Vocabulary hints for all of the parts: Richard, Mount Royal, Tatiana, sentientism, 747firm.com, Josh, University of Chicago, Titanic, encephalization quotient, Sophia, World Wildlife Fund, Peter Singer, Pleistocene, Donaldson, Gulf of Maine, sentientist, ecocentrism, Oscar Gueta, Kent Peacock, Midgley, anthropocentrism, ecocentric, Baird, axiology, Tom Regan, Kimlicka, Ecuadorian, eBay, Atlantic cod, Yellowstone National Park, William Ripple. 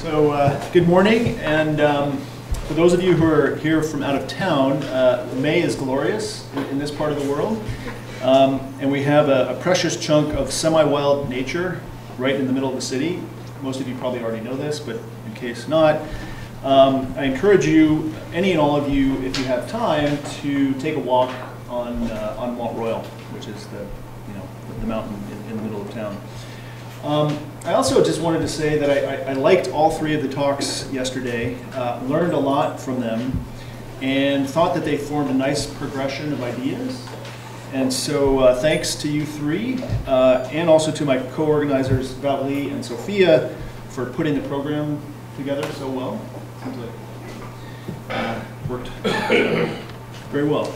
So good morning, and for those of you who are here from out of town, May is glorious in this part of the world, and we have a precious chunk of semi-wild nature right in the middle of the city. Most of you probably already know this, but in case not, I encourage you, any and all of you, if you have time, to take a walk on Mount Royal, which is the mountain in the middle of town. I also just wanted to say that I liked all three of the talks yesterday, learned a lot from them, and thought that they formed a nice progression of ideas. And so thanks to you three, and also to my co-organizers, Val Lee and Sophia, for putting the program together so well. Seems like worked very well.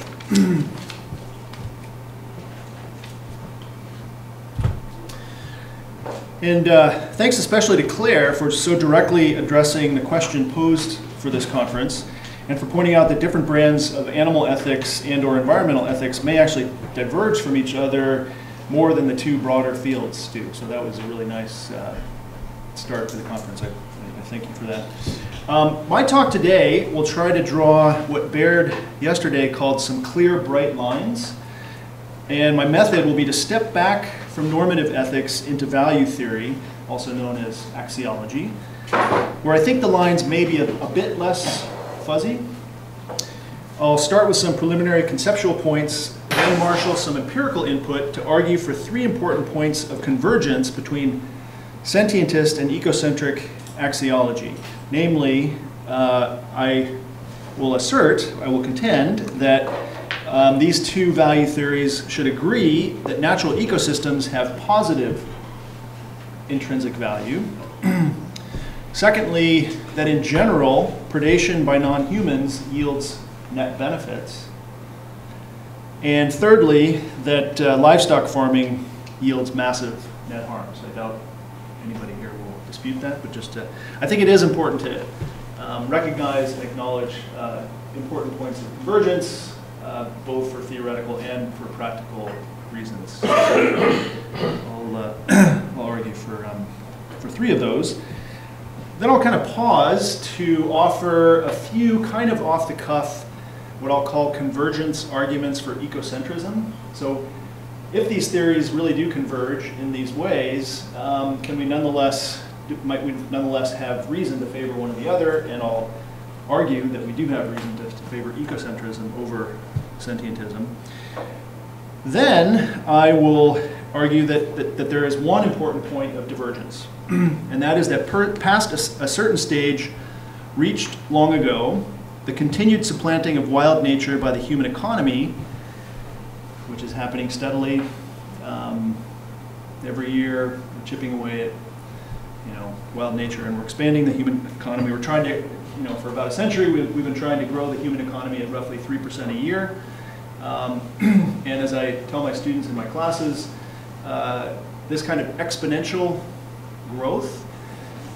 And thanks especially to Claire for so directly addressing the question posed for this conference, and for pointing out that different brands of animal ethics and or environmental ethics may actually diverge from each other more than the two broader fields do. So that was a really nice start to the conference. I thank you for that. My talk today will try to draw what Baird yesterday called some clear, bright lines. And my method will be to step back from normative ethics into value theory, also known as axiology, where I think the lines may be a bit less fuzzy. I'll start with some preliminary conceptual points, then marshal some empirical input to argue for three important points of convergence between sentientist and ecocentric axiology. Namely, I will contend that these two value theories should agree that natural ecosystems have positive intrinsic value. Secondly, that in general, predation by non-humans yields net benefits. And thirdly, that livestock farming yields massive net harms. I doubt anybody here will dispute that, but just to, I think it is important to recognize and acknowledge important points of convergence, both for theoretical and for practical reasons. So I'll argue for three of those. Then I'll kind of pause to offer a few kind of off-the-cuff, what I'll call convergence arguments for ecocentrism. So if these theories really do converge in these ways, might we nonetheless have reason to favor one or the other? And I'll argue that we do have reason to favor ecocentrism over sentientism. Then I will argue that there is one important point of divergence, and that is that past a certain stage reached long ago, the continued supplanting of wild nature by the human economy, which is happening steadily every year, we're chipping away at wild nature, and we're expanding the human economy. We're trying to, for about a century, we've been trying to grow the human economy at roughly 3% a year. And as I tell my students in my classes, this kind of exponential growth,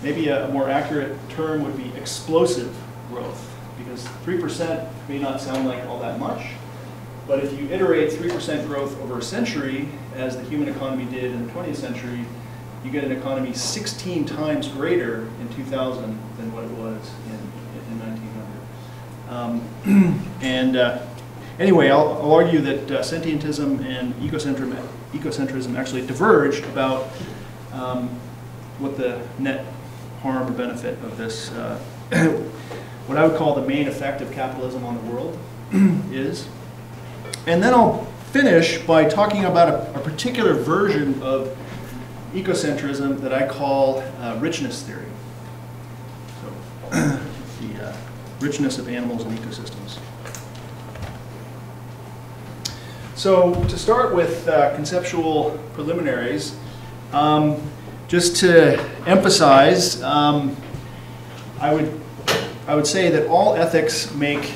maybe a more accurate term would be explosive growth, because 3% may not sound like all that much, but if you iterate 3% growth over a century, as the human economy did in the 20th century, you get an economy 16 times greater in 2000 than what it was in 1900. Anyway, I'll argue that sentientism and ecocentrism actually diverge about what the net harm or benefit of this, what I would call the main effect of capitalism on the world is. And then I'll finish by talking about a particular version of ecocentrism that I call richness theory. So, the richness of animals and ecosystems. So to start with conceptual preliminaries, just to emphasize, I would say that all ethics make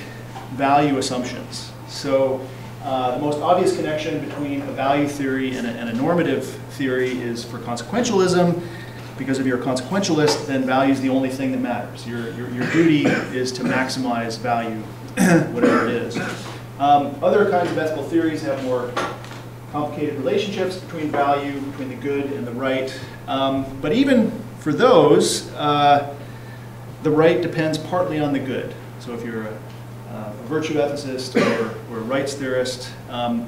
value assumptions. So the most obvious connection between a value theory and a normative theory is for consequentialism, because if you're a consequentialist, then value is the only thing that matters. Your duty is to maximize value, whatever it is. Other kinds of ethical theories have more complicated relationships between value, between the good and the right. But even for those, the right depends partly on the good. So if you're a virtue ethicist or a rights theorist, you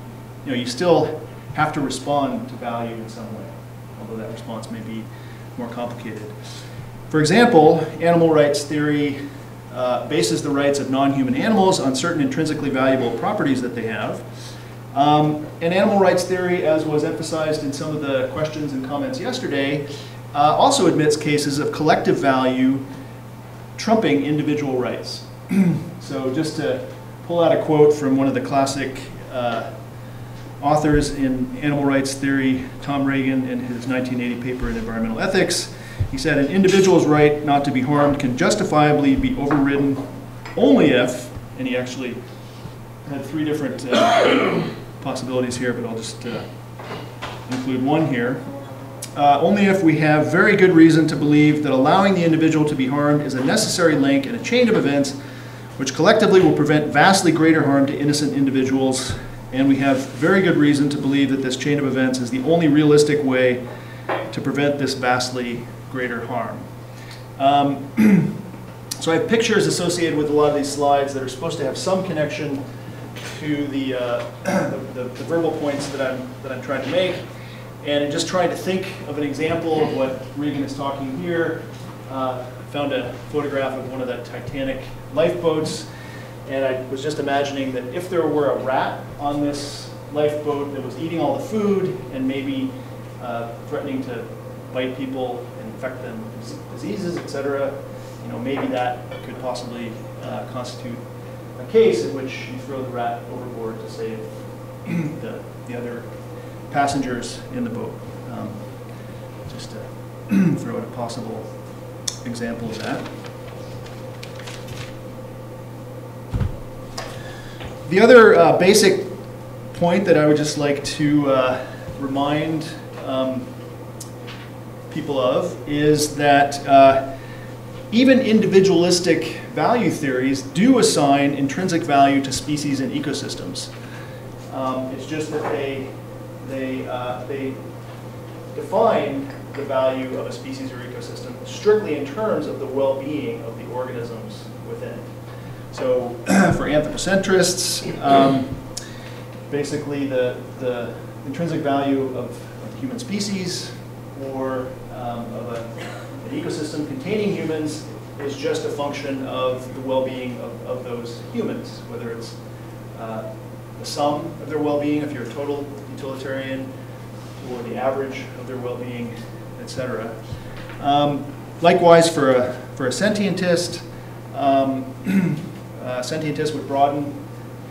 know, you still have to respond to value in some way, although that response may be more complicated. For example, animal rights theory bases the rights of non-human animals on certain intrinsically valuable properties that they have. And animal rights theory, as was emphasized in some of the questions and comments yesterday, also admits cases of collective value trumping individual rights. So just to pull out a quote from one of the classic authors in animal rights theory, Tom Regan, in his 1980 paper in Environmental Ethics, he said, "An individual's right not to be harmed can justifiably be overridden only if," and he actually had three different possibilities here, but I'll just include one here. "Only if we have very good reason to believe that allowing the individual to be harmed is a necessary link in a chain of events which collectively will prevent vastly greater harm to innocent individuals, and we have very good reason to believe that this chain of events is the only realistic way to prevent this vastly greater harm." So I have pictures associated with a lot of these slides that are supposed to have some connection to the verbal points that I'm trying to make, and just trying to think of an example of what Regan is talking here. Found a photograph of one of the Titanic lifeboats, and I was just imagining that if there were a rat on this lifeboat that was eating all the food and maybe threatening to bite people and infect them with diseases, etc., you know, maybe that could possibly constitute a case in which you throw the rat overboard to save the other passengers in the boat. Just to throw out a possible example of that. The other basic point that I would just like to remind people of is that even individualistic value theories do assign intrinsic value to species and ecosystems. It's just that they define the value of a species or ecosystem strictly in terms of the well-being of the organisms within. So for anthropocentrists, basically the intrinsic value of the human species or of an ecosystem containing humans is just a function of the well-being of those humans, whether it's the sum of their well-being, if you're a total utilitarian, or the average of their well-being, etc. Likewise, for a sentientist, sentientists would broaden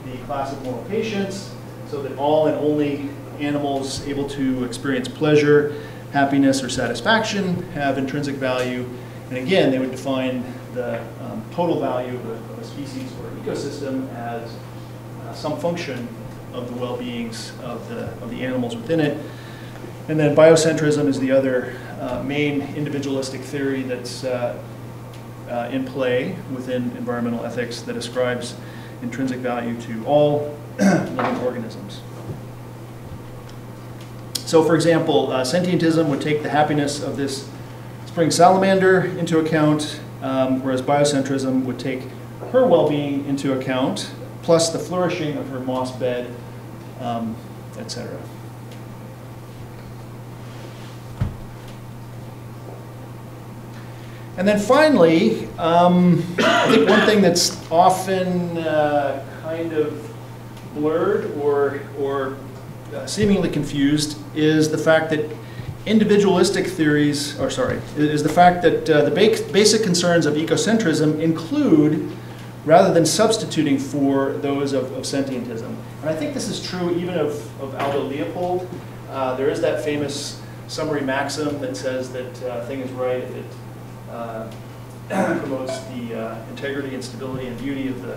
the class of moral patients so that all and only animals able to experience pleasure, happiness, or satisfaction have intrinsic value. And again, they would define the total value of a species or ecosystem as some function of the well-beings of the animals within it. And then biocentrism is the other main individualistic theory that's in play within environmental ethics that ascribes intrinsic value to all living organisms. So for example, sentientism would take the happiness of this spring salamander into account, whereas biocentrism would take her well-being into account, plus the flourishing of her moss bed, etc. And then finally, I think one thing that's often kind of blurred or seemingly confused is the fact that individualistic theories, or sorry, is the fact that the basic concerns of ecocentrism include rather than substituting for those of sentientism. And I think this is true even of Aldo Leopold. There is that famous summary maxim that says that a thing is right if it promotes the integrity and stability and beauty of the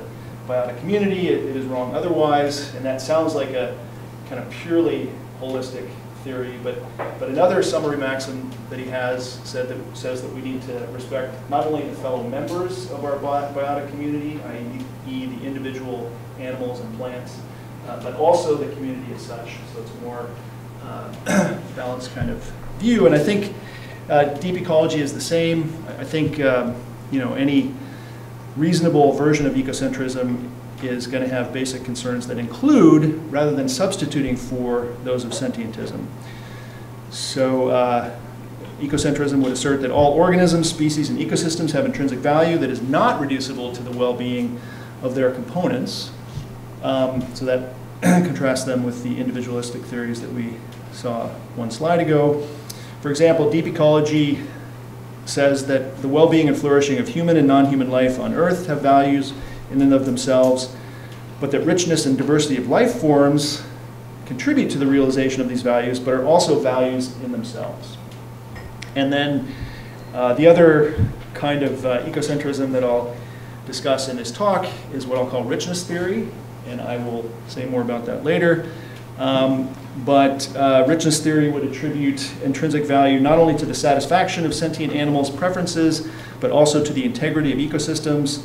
biotic community. It is wrong otherwise. And that sounds like a kind of purely holistic theory, but another summary maxim that he has says that we need to respect not only the fellow members of our biotic community, i.e. the individual animals and plants, but also the community as such. So it's a more balanced kind of view. And I think deep ecology is the same. I think you know, any reasonable version of ecocentrism is going to have basic concerns that include, rather than substituting for, those of sentientism. So ecocentrism would assert that all organisms, species, and ecosystems have intrinsic value that is not reducible to the well-being of their components. So that contrasts them with the individualistic theories that we saw one slide ago. For example, deep ecology says that the well-being and flourishing of human and non-human life on Earth have values in and of themselves, but that richness and diversity of life forms contribute to the realization of these values, but are also values in themselves. And then the other kind of ecocentrism that I'll discuss in this talk is what I'll call richness theory, and I will say more about that later. But richness theory would attribute intrinsic value not only to the satisfaction of sentient animals' preferences, but also to the integrity of ecosystems,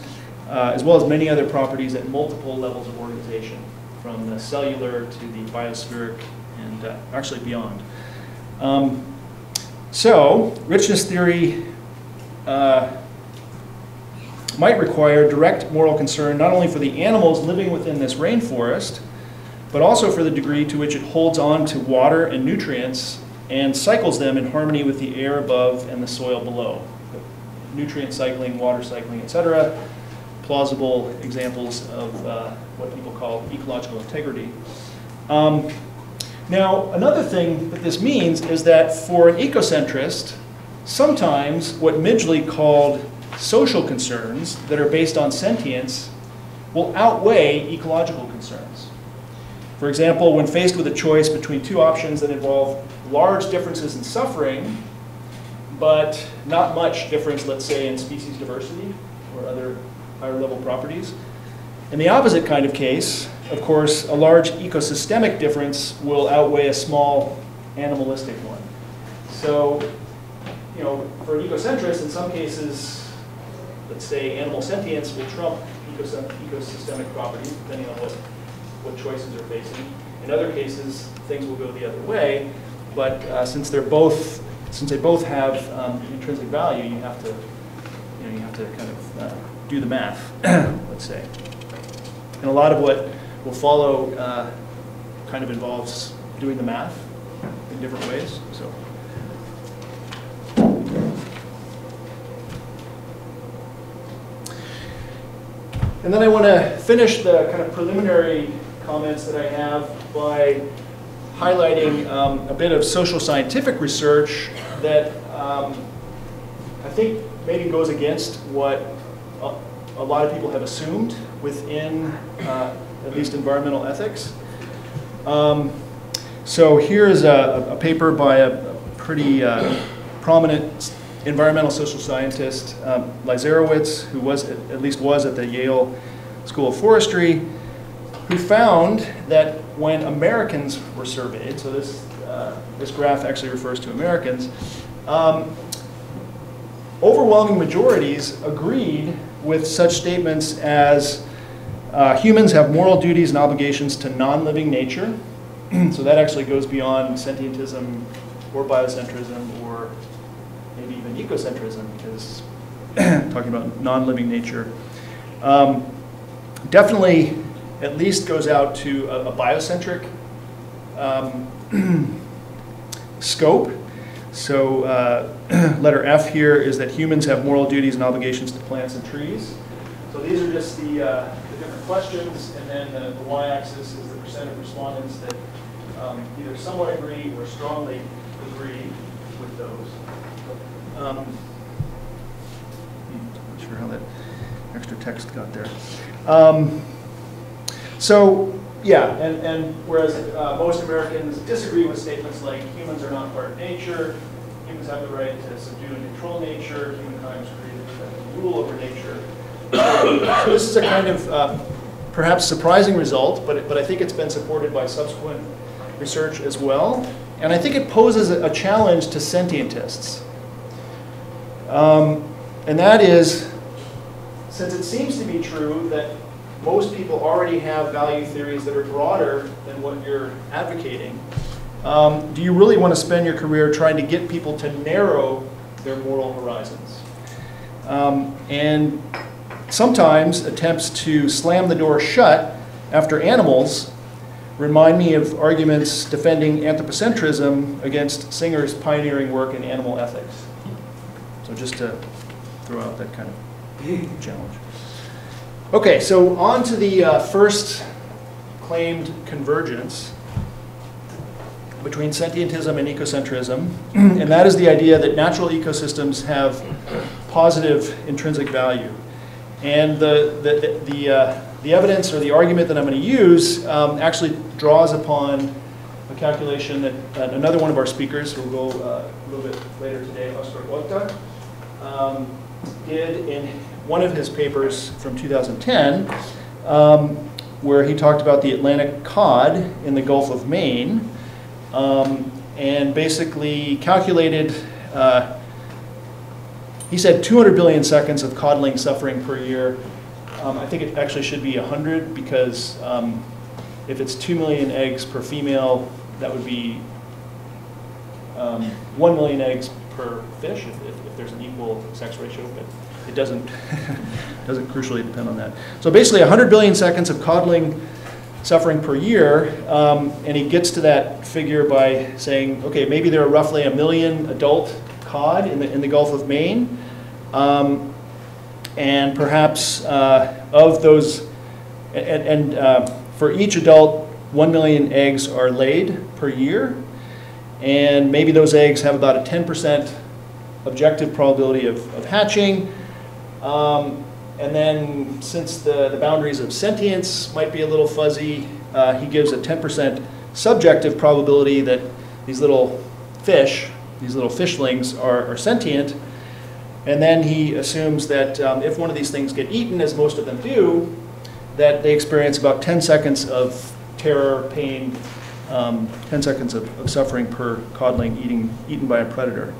as well as many other properties at multiple levels of organization, from the cellular to the biospheric and actually beyond. So richness theory might require direct moral concern not only for the animals living within this rainforest, but also for the degree to which it holds on to water and nutrients and cycles them in harmony with the air above and the soil below. Nutrient cycling, water cycling, etc. Plausible examples of what people call ecological integrity. Now, another thing that this means is that for an ecocentrist, sometimes what Midgley called social concerns that are based on sentience will outweigh ecological concerns. For example, when faced with a choice between two options that involve large differences in suffering, but not much difference, let's say, in species diversity or other higher level properties. In the opposite kind of case, of course, a large ecosystemic difference will outweigh a small animalistic one. So, you know, for an ecocentrist, in some cases, let's say animal sentience will trump ecosystemic properties, depending on what choices are facing. In other cases, things will go the other way, but since they both have intrinsic value, you have to kind of do the math, let's say. And a lot of what will follow kind of involves doing the math in different ways. So. And then I want to finish the kind of preliminary comments that I have by highlighting a bit of social scientific research that I think maybe goes against what a lot of people have assumed within at least environmental ethics. So here is a paper by a pretty prominent environmental social scientist, Leiserowitz, who was at the Yale School of Forestry, who found that when Americans were surveyed, so this graph actually refers to Americans, overwhelming majorities agreed with such statements as humans have moral duties and obligations to non-living nature. So that actually goes beyond sentientism or biocentrism or maybe even ecocentrism, because talking about non-living nature definitely at least goes out to a biocentric scope. So letter F here is that humans have moral duties and obligations to plants and trees. So these are just the different questions, and then the y-axis is the percent of respondents that either somewhat agree or strongly agree with those. I'm not sure how that extra text got there. So yeah, and whereas most Americans disagree with statements like humans are not part of nature, humans have the right to subdue and control nature, humankind was created to rule over nature. This is a kind of perhaps surprising result, but I think it's been supported by subsequent research as well. And I think it poses a challenge to sentientists. And that is, since it seems to be true that most people already have value theories that are broader than what you're advocating, do you really want to spend your career trying to get people to narrow their moral horizons? and sometimes attempts to slam the door shut after animals remind me of arguments defending anthropocentrism against Singer's pioneering work in animal ethics. So just to throw out that kind of challenge. Okay, so on to the first claimed convergence between sentientism and ecocentrism, and that is the idea that natural ecosystems have positive intrinsic value. And the evidence or the argument that I'm going to use actually draws upon a calculation that another one of our speakers, who will go a little bit later today, Oscar Gueta, did in one of his papers from 2010, where he talked about the Atlantic cod in the Gulf of Maine, and basically calculated, he said 200 billion seconds of codling suffering per year. I think it actually should be 100, because if it's 2 million eggs per female, that would be 1 million eggs per fish if there's an equal sex ratio, but it doesn't, doesn't crucially depend on that. So basically 100 billion seconds of codling suffering per year, and he gets to that figure by saying, okay, maybe there are roughly 1 million adult cod in the Gulf of Maine, and perhaps of those, and for each adult, 1 million eggs are laid per year, and maybe those eggs have about a 10% objective probability of hatching. And then, since the boundaries of sentience might be a little fuzzy, he gives a 10% subjective probability that these little fishlings are sentient. And then he assumes that if one of these things get eaten, as most of them do, that they experience about 10 seconds of terror, pain, 10 seconds of suffering per codling eaten by a predator.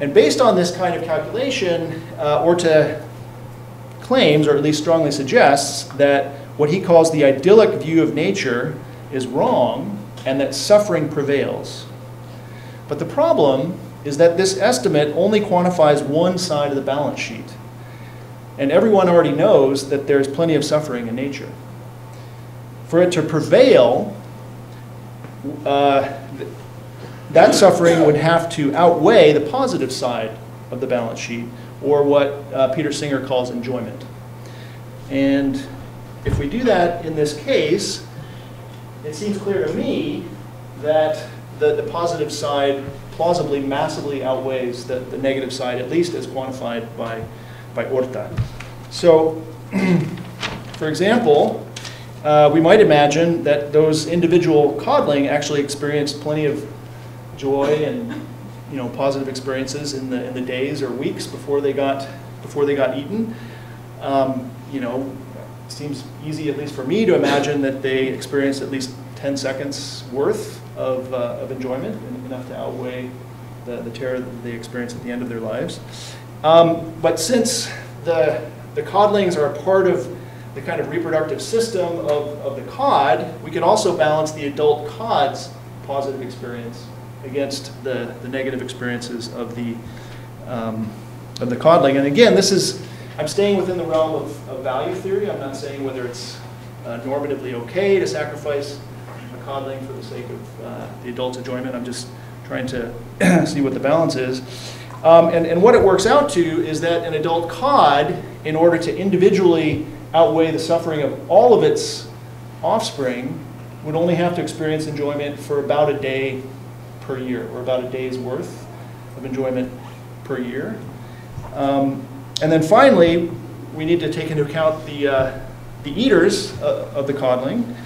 And based on this kind of calculation, Orta claims, or at least strongly suggests, that what he calls the idyllic view of nature is wrong and that suffering prevails. But the problem is that this estimate only quantifies one side of the balance sheet. And everyone already knows that there's plenty of suffering in nature. For it to prevail, that suffering would have to outweigh the positive side of the balance sheet, or what Peter Singer calls enjoyment. And if we do that in this case, it seems clear to me that the positive side plausibly massively outweighs the negative side, at least as quantified by Orta. So, for example, we might imagine that those individual codling actually experienced plenty of joy and positive experiences in the days or weeks before they got eaten. It seems easy, at least for me, to imagine that they experienced at least 10 seconds worth of enjoyment, enough to outweigh the terror that they experience at the end of their lives. But since the codlings are a part of the kind of reproductive system of the cod, we can also balance the adult cod's positive experience against the negative experiences of the codling. And again, this is, I'm staying within the realm of value theory. I'm not saying whether it's normatively okay to sacrifice a codling for the sake of the adult's enjoyment. I'm just trying to see what the balance is. And what it works out to is that an adult cod, in order to individually outweigh the suffering of all of its offspring, would only have to experience enjoyment for about a day per year, or about a day's worth of enjoyment per year. And then finally, we need to take into account the eaters of the codling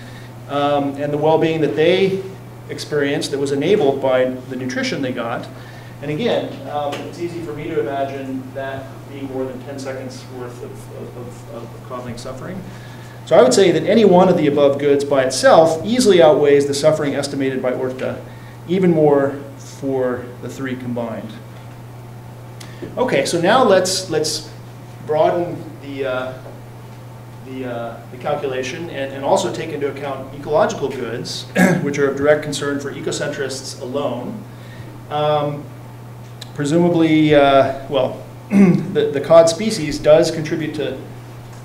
and the well-being that they experienced that was enabled by the nutrition they got. And again, it's easy for me to imagine that being more than 10 seconds worth of codling suffering. So I would say that any one of the above goods by itself easily outweighs the suffering estimated by Orta, even more for the three combined. Okay, so now let's broaden the calculation and also take into account ecological goods, which are of direct concern for ecocentrists alone. Presumably, well, the cod species does contribute to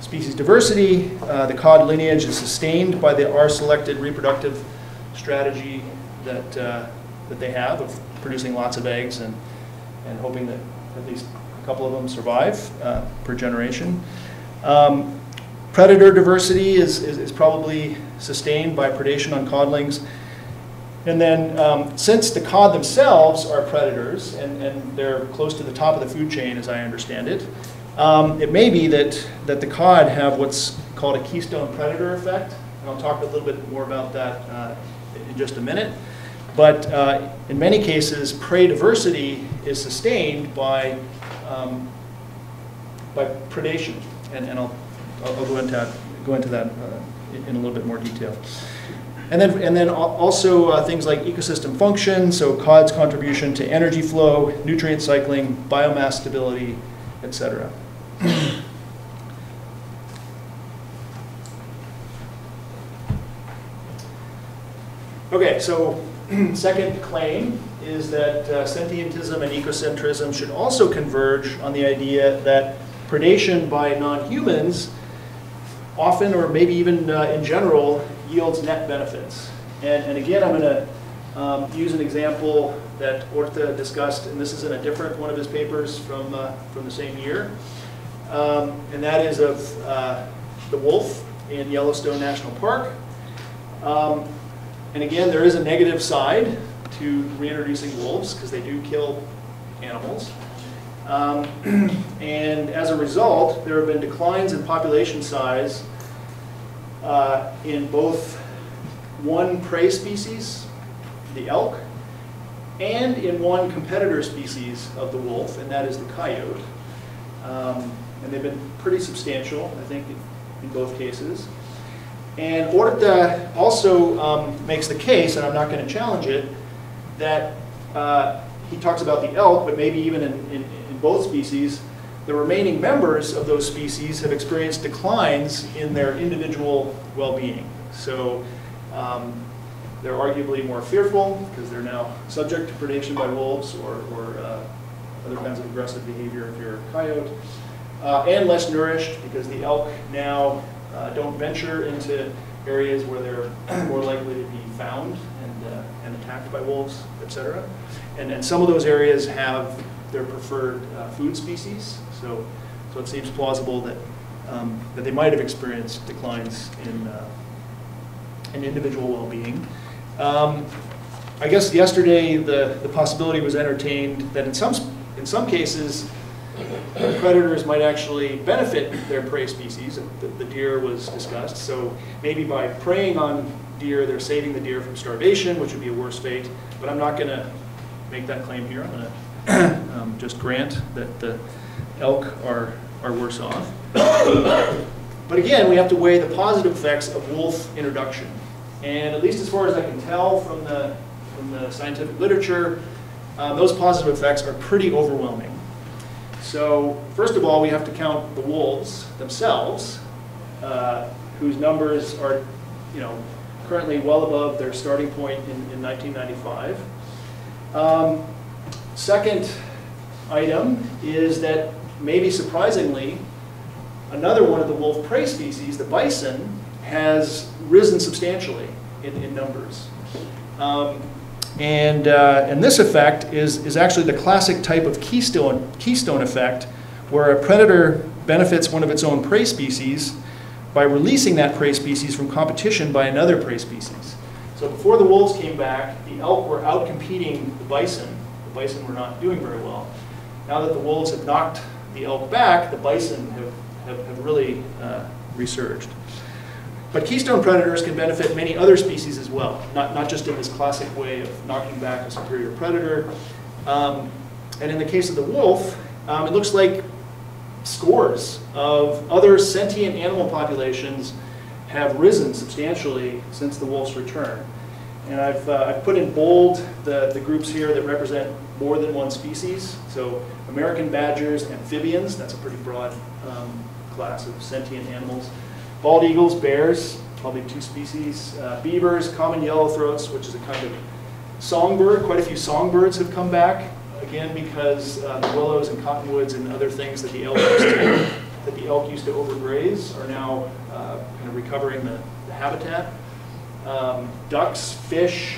species diversity. The cod lineage is sustained by the R-selected reproductive strategy that, that they have of producing lots of eggs and hoping that at least a couple of them survive per generation. Predator diversity is probably sustained by predation on codlings. And then since the cod themselves are predators, and they're close to the top of the food chain as I understand it, it may be that the cod have what's called a keystone predator effect. And I'll talk a little bit more about that in just a minute. But in many cases, prey diversity is sustained by predation. And I'll go into that in a little bit more detail. And then also things like ecosystem function, so cod's contribution to energy flow, nutrient cycling, biomass stability, etc. Okay, so second claim is that sentientism and ecocentrism should also converge on the idea that predation by non-humans often, or maybe even in general, yields net benefits. And again, I'm going to use an example that Orta discussed, and this is in a different one of his papers from the same year. And that is of the wolf in Yellowstone National Park. And again, there is a negative side to reintroducing wolves because they do kill animals. And as a result, there have been declines in population size in both one prey species, the elk, and in one competitor species of the wolf, and that is the coyote. And they've been pretty substantial, I think, in both cases. And Orta also makes the case, and I'm not going to challenge it, that he talks about the elk, but maybe even in both species, the remaining members of those species have experienced declines in their individual well-being. So they're arguably more fearful because they're now subject to predation by wolves or other kinds of aggressive behavior if you're a coyote, and less nourished because the elk now don't venture into areas where they're more likely to be found and attacked by wolves, etc. And some of those areas have their preferred food species, so it seems plausible that that they might have experienced declines in individual well-being. I guess yesterday the possibility was entertained that in some cases predators might actually benefit their prey species. The deer was discussed, so maybe by preying on deer, they're saving the deer from starvation, which would be a worse fate. But I'm not going to make that claim here. I'm going to just grant that the elk are worse off. But again, we have to weigh the positive effects of wolf introduction. And at least as far as I can tell from the scientific literature, those positive effects are pretty overwhelming. So first of all, we have to count the wolves themselves, whose numbers are, currently well above their starting point in 1995. Second item is that, maybe surprisingly, another one of the wolf prey species, the bison, has risen substantially in numbers. And this effect is actually the classic type of keystone effect, where a predator benefits one of its own prey species by releasing that prey species from competition by another prey species. So before the wolves came back, the elk were out competing the bison. Bison were not doing very well. Now that the wolves have knocked the elk back, the bison have really resurged. But keystone predators can benefit many other species as well, not just in this classic way of knocking back a superior predator. And in the case of the wolf, it looks like scores of other sentient animal populations have risen substantially since the wolf's return. And I've put in bold the groups here that represent more than one species. So American badgers, amphibians, that's a pretty broad class of sentient animals. Bald eagles, bears, probably two species. Beavers, common yellowthroats, which is a kind of songbird. Quite a few songbirds have come back again because the willows and cottonwoods and other things that the elk used to, overgraze are now kind of recovering the habitat. Ducks, fish,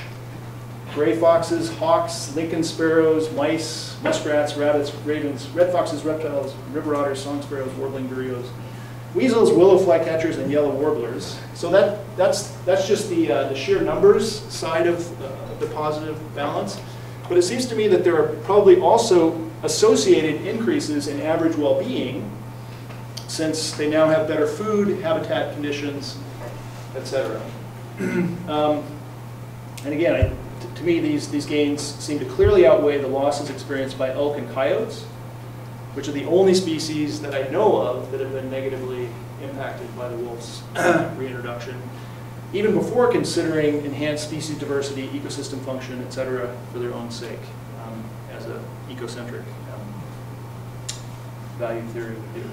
gray foxes, hawks, Lincoln sparrows, mice, muskrats, rabbits, ravens, red foxes, reptiles, river otters, song sparrows, warbling vireos, weasels, willow flycatchers, and yellow warblers. So that's just the sheer numbers side of the positive balance. But it seems to me that there are probably also associated increases in average well-being, since they now have better food, habitat conditions, etc. And again, to me, these gains seem to clearly outweigh the losses experienced by elk and coyotes, which are the only species that I know of that have been negatively impacted by the wolf's reintroduction, even before considering enhanced species diversity, ecosystem function, et cetera, for their own sake, as an ecocentric value theory would do.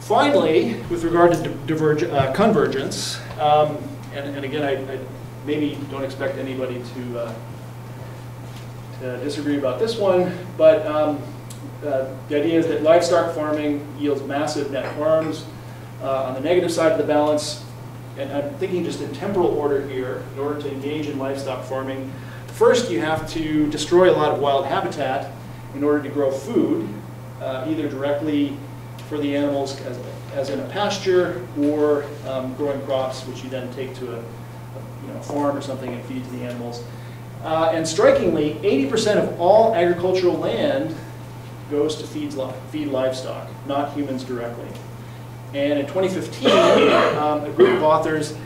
Finally, with regard to convergence, and again, I maybe don't expect anybody to disagree about this one, but the idea is that livestock farming yields massive net harms. On the negative side of the balance, and I'm thinking just in temporal order here, in order to engage in livestock farming, first you have to destroy a lot of wild habitat in order to grow food, either directly for the animals as in a pasture, or growing crops which you then take to a farm or something and feed to the animals. And strikingly, 80% of all agricultural land goes to feed livestock, not humans directly. And in 2015, a group of authors,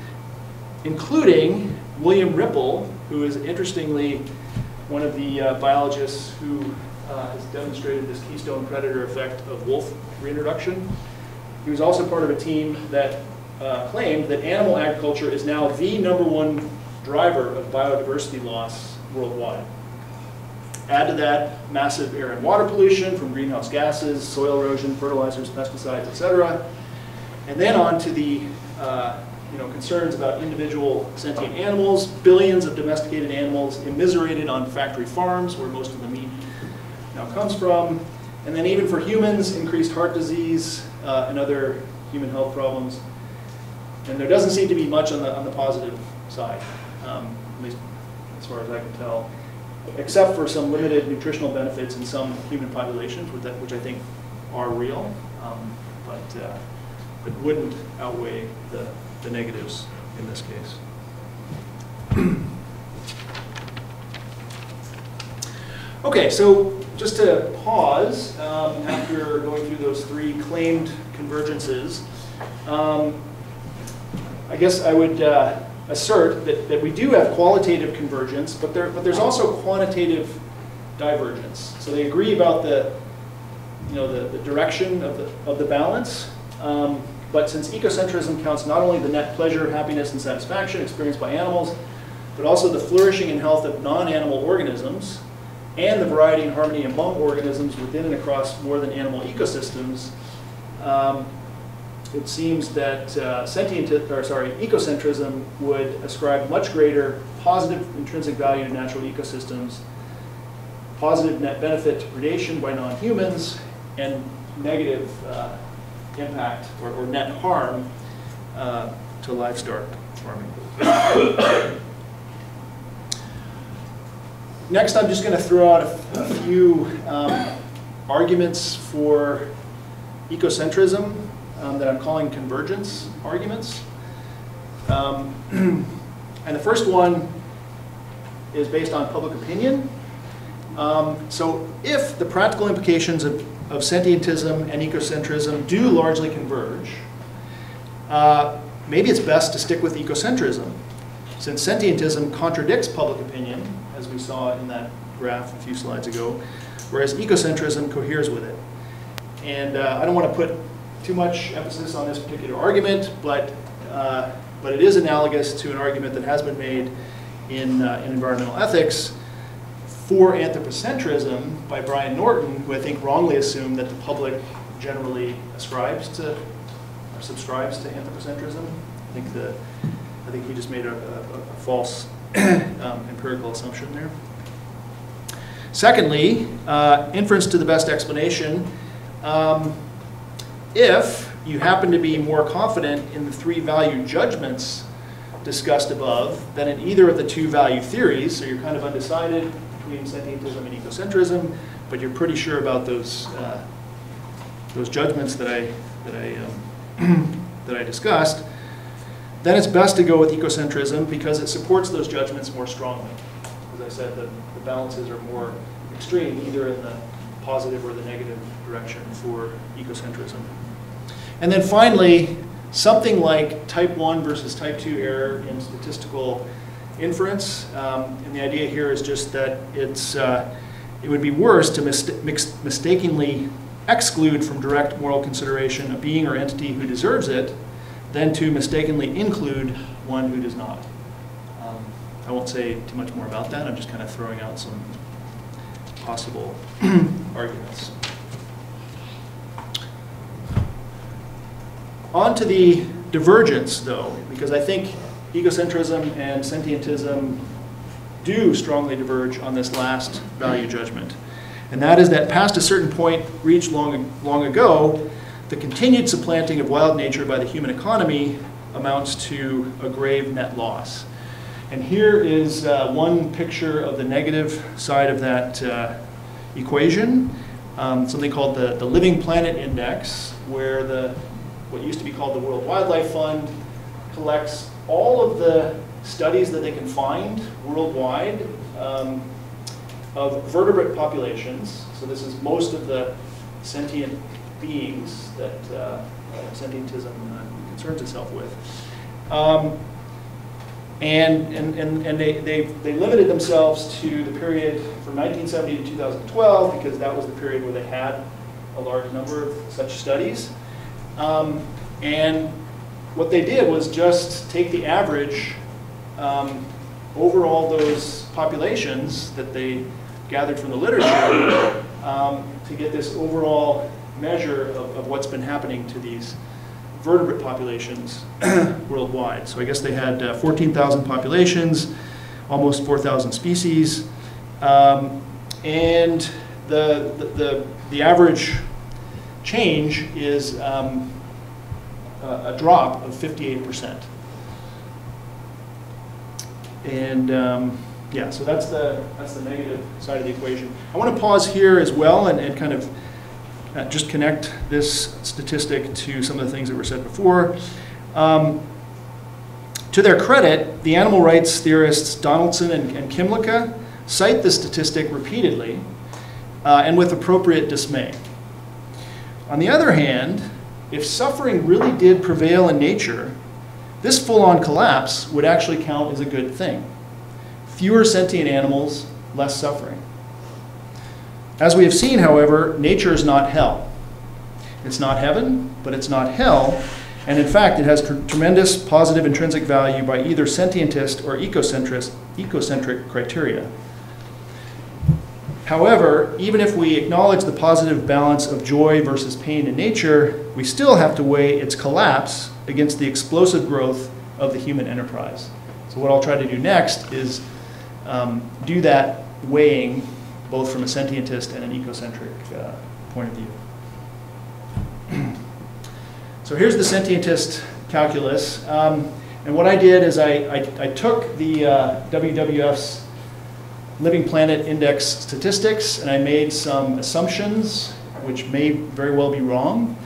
including William Ripple, who is interestingly one of the biologists who has demonstrated this keystone predator effect of wolf reintroduction. He was also part of a team that claimed that animal agriculture is now the #1 driver of biodiversity loss worldwide. Add to that massive air and water pollution from greenhouse gases, soil erosion, fertilizers, pesticides, etc. And then on to the concerns about individual sentient animals, billions of domesticated animals immiserated on factory farms where most of the meat now comes from. And then even for humans, increased heart disease and other human health problems. And there doesn't seem to be much on the positive side, at least as far as I can tell, except for some limited nutritional benefits in some human populations, which I think are real, but wouldn't outweigh the negatives in this case. Okay, so just to pause after going through those three claimed convergences, I guess I would assert that we do have qualitative convergence, but there's also quantitative divergence. So they agree about the direction of the balance, but since ecocentrism counts not only the net pleasure, happiness, and satisfaction experienced by animals, but also the flourishing and health of non-animal organisms, and the variety and harmony among organisms within and across more than animal ecosystems, it seems that ecocentrism would ascribe much greater positive intrinsic value to natural ecosystems, positive net benefit to predation by non-humans, and negative impact or net harm to livestock farming. Next, I'm just going to throw out a few arguments for ecocentrism that I'm calling convergence arguments. And the first one is based on public opinion. So if the practical implications of sentientism and ecocentrism do largely converge, maybe it's best to stick with ecocentrism, since sentientism contradicts public opinion, as we saw in that graph a few slides ago, whereas ecocentrism coheres with it. And I don't want to put too much emphasis on this particular argument, but it is analogous to an argument that has been made in environmental ethics for anthropocentrism by Brian Norton, who I think wrongly assumed that the public generally subscribes to anthropocentrism. I think he just made a false empirical assumption there. Secondly, inference to the best explanation. If you happen to be more confident in the three value judgments discussed above than in either of the two value theories, so you're kind of undecided between sentientism and ecocentrism, but you're pretty sure about those judgments that I discussed, then it's best to go with ecocentrism because it supports those judgments more strongly. As I said, the balances are more extreme, either in the positive or the negative direction for ecocentrism. And then finally, something like type 1 versus type 2 error in statistical inference. And the idea here is just that it's, it would be worse to mistakenly exclude from direct moral consideration a being or entity who deserves it than to mistakenly include one who does not. I won't say too much more about that. I'm just kind of throwing out some possible arguments. On to the divergence, though, because I think ecocentrism and sentientism do strongly diverge on this last value judgment. And that is that past a certain point reached long ago, the continued supplanting of wild nature by the human economy amounts to a grave net loss. And here is one picture of the negative side of that equation, something called the Living Planet Index, where what used to be called the World Wildlife Fund collects all of the studies that they can find worldwide of vertebrate populations. So this is most of the sentient beings that sentientism concerns itself with. And they limited themselves to the period from 1970 to 2012 because that was the period where they had a large number of such studies. And what they did was just take the average over all those populations that they gathered from the literature to get this overall measure of what's been happening to these vertebrate populations worldwide. So I guess they had 14,000 populations, almost 4,000 species, and the average change is a drop of 58%. And yeah, so that's the negative side of the equation. I want to pause here as well and kind of just connect this statistic to some of the things that were said before. To their credit, the animal rights theorists Donaldson and Kimlicka cite this statistic repeatedly and with appropriate dismay. On the other hand, if suffering really did prevail in nature, this full-on collapse would actually count as a good thing. Fewer sentient animals, less suffering. As we have seen, however, nature is not hell. It's not heaven, but it's not hell. And in fact, it has tremendous positive intrinsic value by either sentientist or ecocentric criteria. However, even if we acknowledge the positive balance of joy versus pain in nature, we still have to weigh its collapse against the explosive growth of the human enterprise. So what I'll try to do next is do that weighing both from a sentientist and an ecocentric point of view. So here's the sentientist calculus. And what I did is I took the WWF's Living Planet Index statistics, and I made some assumptions, which may very well be wrong.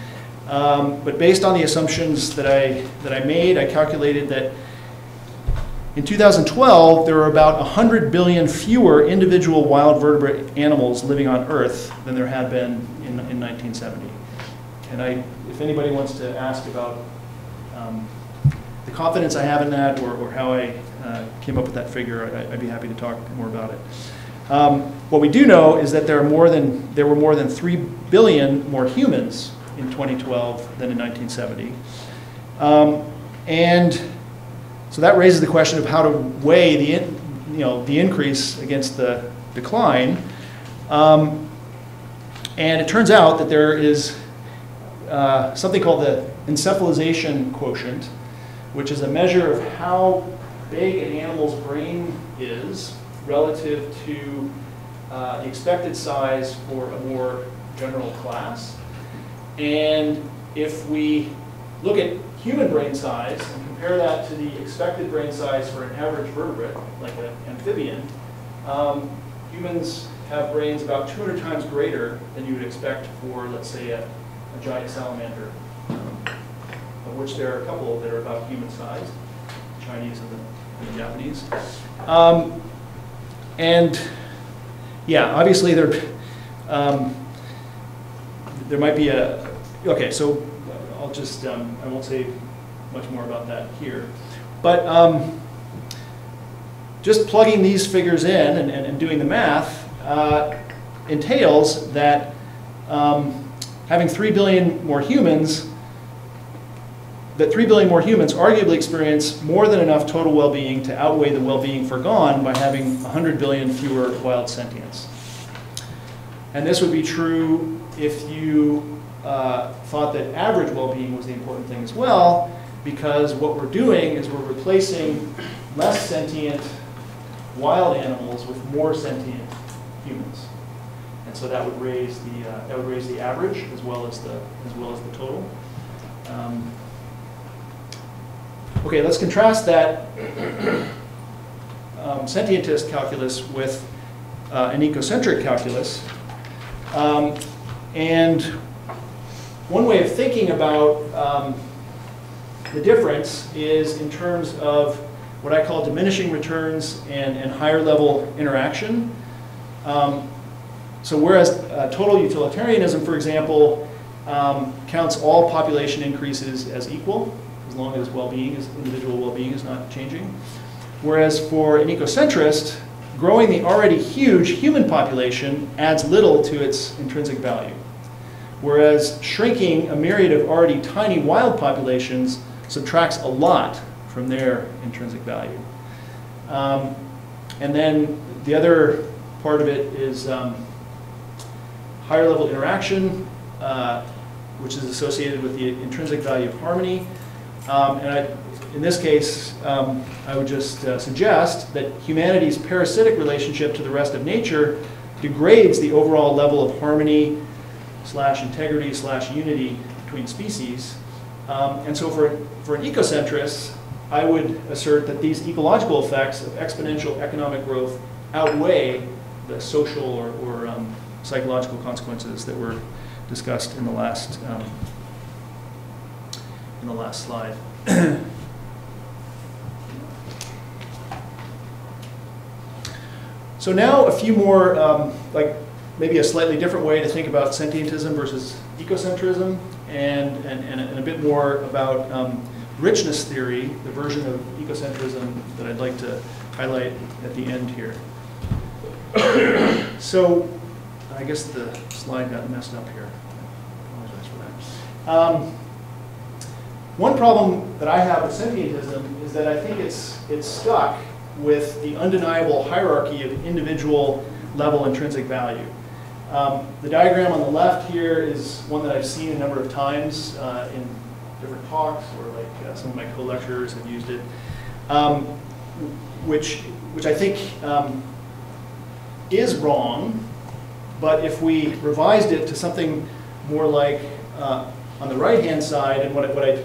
But based on the assumptions that I made, I calculated that in 2012, there were about 100 billion fewer individual wild vertebrate animals living on Earth than there had been in 1970. And if anybody wants to ask about the confidence I have in that or how I came up with that figure, I'd be happy to talk more about it. What we do know is that there were more than 3 billion more humans in 2012 than in 1970. And so that raises the question of how to weigh the increase against the decline. And it turns out that there is something called the encephalization quotient, which is a measure of how big an animal's brain is relative to the expected size for a more general class. And if we look at human brain size and compare that to the expected brain size for an average vertebrate, like an amphibian, humans have brains about 200 times greater than you would expect for, let's say, a giant salamander, of which there are a couple that are about human size, the Chinese and the Japanese. And yeah, obviously there, there might be a, okay, so I'll just, I won't say much more about that here. But just plugging these figures in and doing the math entails that having 3 billion more humans, that 3 billion more humans arguably experience more than enough total well-being to outweigh the well-being foregone by having 100 billion fewer wild sentients. And this would be true if you thought that average well-being was the important thing as well, because what we're doing is we're replacing less sentient wild animals with more sentient humans, and so that would raise the average as well as the total. Okay, let's contrast that sentientist calculus with an ecocentric calculus, and one way of thinking about the difference is in terms of what I call diminishing returns and higher level interaction. So whereas total utilitarianism, for example, counts all population increases as equal, as long as well-being, as individual well-being is not changing. Whereas for an ecocentrist, growing the already huge human population adds little to its intrinsic value. Whereas shrinking a myriad of already tiny wild populations subtracts a lot from their intrinsic value. And then the other part of it is higher level interaction, which is associated with the intrinsic value of harmony. And in this case, I would just suggest that humanity's parasitic relationship to the rest of nature degrades the overall level of harmony / integrity / unity between species. And so for an ecocentrist, I would assert that these ecological effects of exponential economic growth outweigh the social or psychological consequences that were discussed in the last slide. So now a few more, like maybe a slightly different way to think about sentientism versus ecocentrism, and a bit more about richness theory, the version of ecocentrism that I'd like to highlight at the end here. So I guess the slide got messed up here. I apologize for that. One problem that I have with sentientism is that I think it's stuck with the undeniable hierarchy of individual level intrinsic value. The diagram on the left here is one that I've seen a number of times in different talks, or like some of my co-lecturers have used it, which I think is wrong. But if we revised it to something more like on the right-hand side, and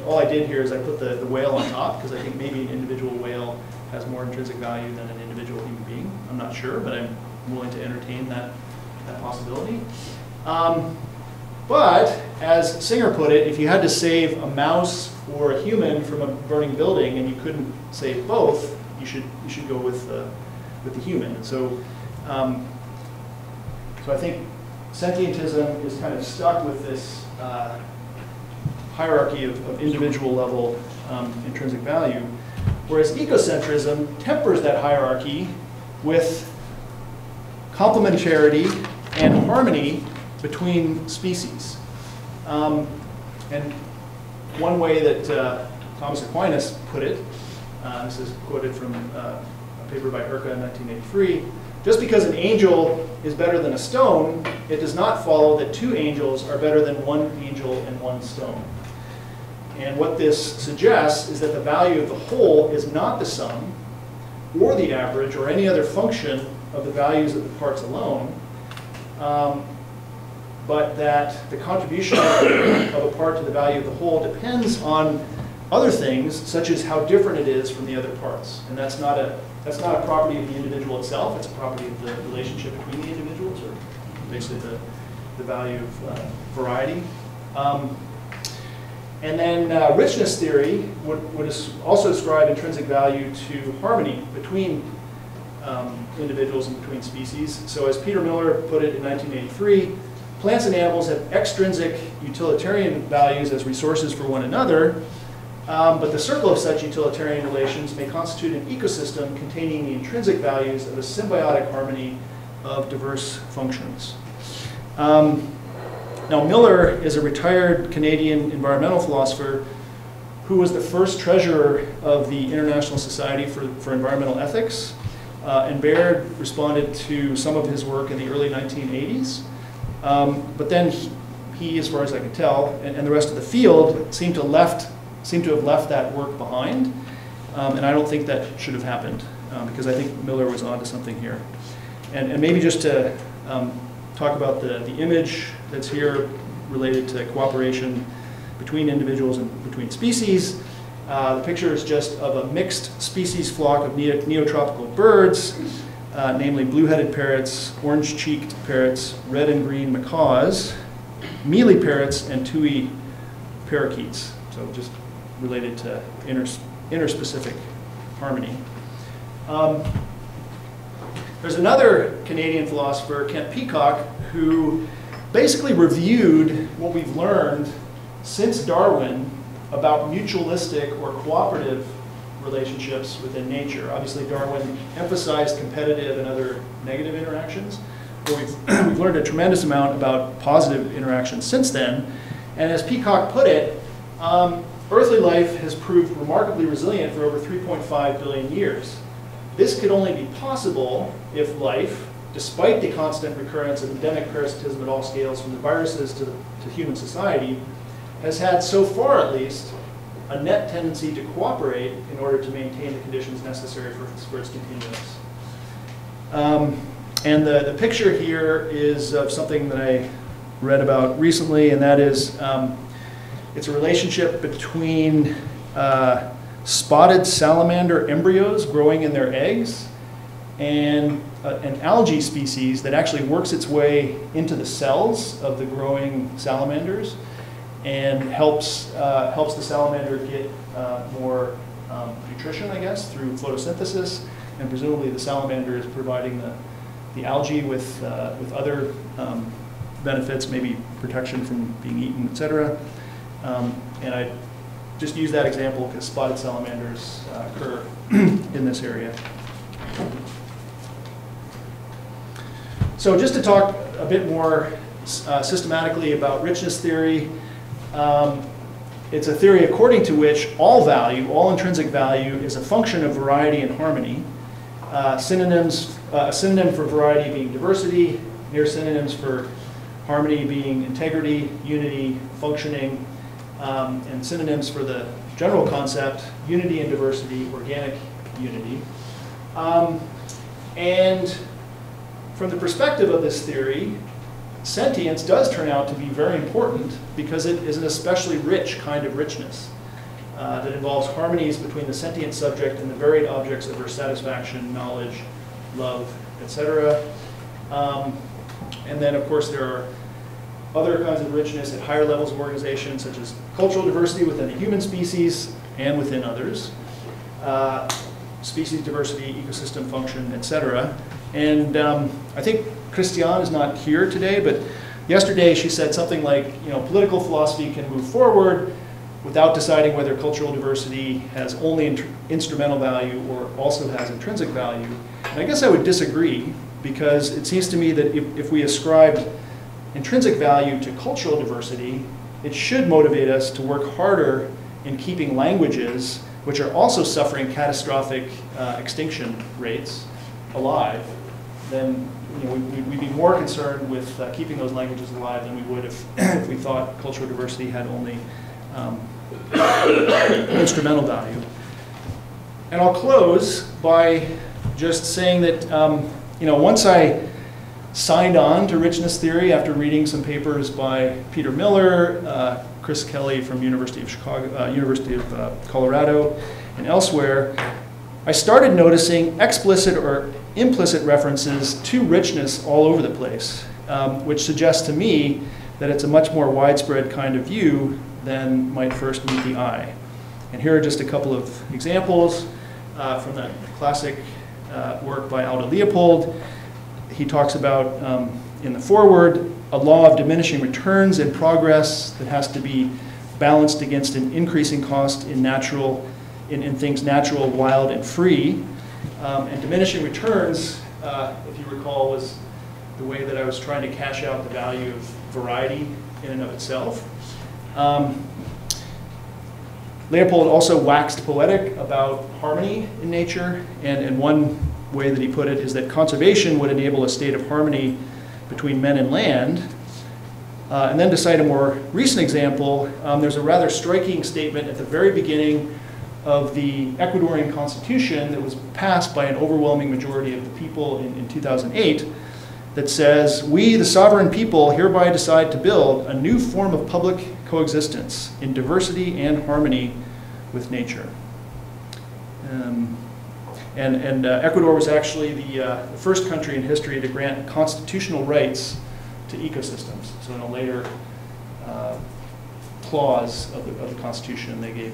all I did here is I put the whale on top, because I think maybe an individual whale has more intrinsic value than an individual human being. I'm not sure, but I'm willing to entertain that possibility. But as Singer put it, if you had to save a mouse or a human from a burning building and you couldn't save both, you should go with the human. And so, so I think sentientism is kind of stuck with this hierarchy of individual level intrinsic value, whereas ecocentrism tempers that hierarchy with complementarity and harmony between species. And one way that Thomas Aquinas put it, this is quoted from a paper by Irka in 1983, just because an angel is better than a stone, it does not follow that two angels are better than one angel and one stone. And what this suggests is that the value of the whole is not the sum or the average or any other function of the values of the parts alone, but that the contribution of a part to the value of the whole depends on other things, such as how different it is from the other parts. And that's not a property of the individual itself, it's a property of the relationship between the individuals, or basically the value of variety. And then richness theory would also ascribe intrinsic value to harmony between individuals and between species. So as Peter Miller put it in 1983, plants and animals have extrinsic utilitarian values as resources for one another, but the circle of such utilitarian relations may constitute an ecosystem containing the intrinsic values of a symbiotic harmony of diverse functions. Now, Miller is a retired Canadian environmental philosopher who was the first treasurer of the International Society for Environmental Ethics, and Baird responded to some of his work in the early 1980s. But then he, as far as I can tell, and the rest of the field seemed to have left that work behind, and I don't think that should have happened, because I think Miller was onto something here. And maybe just to talk about the image that's here related to cooperation between individuals and between species. The picture is just of a mixed species flock of neotropical birds, namely blue-headed parrots, orange-cheeked parrots, red and green macaws, mealy parrots, and tui parakeets. So just related to interspecific harmony. There's another Canadian philosopher, Kent Peacock, who basically reviewed what we've learned since Darwin about mutualistic or cooperative relationships within nature. Obviously, Darwin emphasized competitive and other negative interactions, but we've learned a tremendous amount about positive interactions since then. And as Peacock put it, earthly life has proved remarkably resilient for over 3.5 billion years. This could only be possible if life, despite the constant recurrence of endemic parasitism at all scales, from the viruses to human society, has had, so far at least, a net tendency to cooperate in order to maintain the conditions necessary for its continuance. And the picture here is of something that I read about recently, and that is it's a relationship between spotted salamander embryos growing in their eggs and an algae species that actually works its way into the cells of the growing salamanders and helps the salamander get more nutrition, I guess, through photosynthesis, and presumably the salamander is providing the algae with other benefits, maybe protection from being eaten, etc. And I just use that example because spotted salamanders occur in this area. So just to talk a bit more systematically about richness theory, it's a theory according to which all value, all intrinsic value, is a function of variety and harmony. A synonym for variety being diversity, near synonyms for harmony being integrity, unity, functioning, and synonyms for the general concept, unity and diversity, organic unity. And from the perspective of this theory, sentience does turn out to be very important because it is an especially rich kind of richness that involves harmonies between the sentient subject and the varied objects of her satisfaction, knowledge, love, etc. And then, of course, there are other kinds of richness at higher levels of organization, such as cultural diversity within the human species and within others, species diversity, ecosystem function, etc. And I think Christiane is not here today, but yesterday she said something like, you know, political philosophy can move forward without deciding whether cultural diversity has only instrumental value or also has intrinsic value. And I guess I would disagree, because it seems to me that if we ascribed intrinsic value to cultural diversity, it should motivate us to work harder in keeping languages, which are also suffering catastrophic extinction rates, alive. Then, you know, we'd be more concerned with keeping those languages alive than we would if we thought cultural diversity had only instrumental value. And I'll close by just saying that once I signed on to richness theory after reading some papers by Peter Miller, Chris Kelly from University of Chicago, University of Colorado, and elsewhere, I started noticing explicit or implicit references to richness all over the place, which suggests to me that it's a much more widespread kind of view than might first meet the eye. And here are just a couple of examples from that classic work by Aldo Leopold. He talks about, in the foreword, a law of diminishing returns and progress that has to be balanced against an increasing cost in things natural, wild, and free. And diminishing returns, if you recall, was the way that I was trying to cash out the value of variety in and of itself. Leopold also waxed poetic about harmony in nature, and one way that he put it is that conservation would enable a state of harmony between men and land. And then to cite a more recent example, there's a rather striking statement at the very beginning of the Ecuadorian constitution that was passed by an overwhelming majority of the people in 2008 that says, "We, the sovereign people, hereby decide to build a new form of public coexistence in diversity and harmony with nature." Ecuador was actually the first country in history to grant constitutional rights to ecosystems. So in a later clause of the Constitution, they gave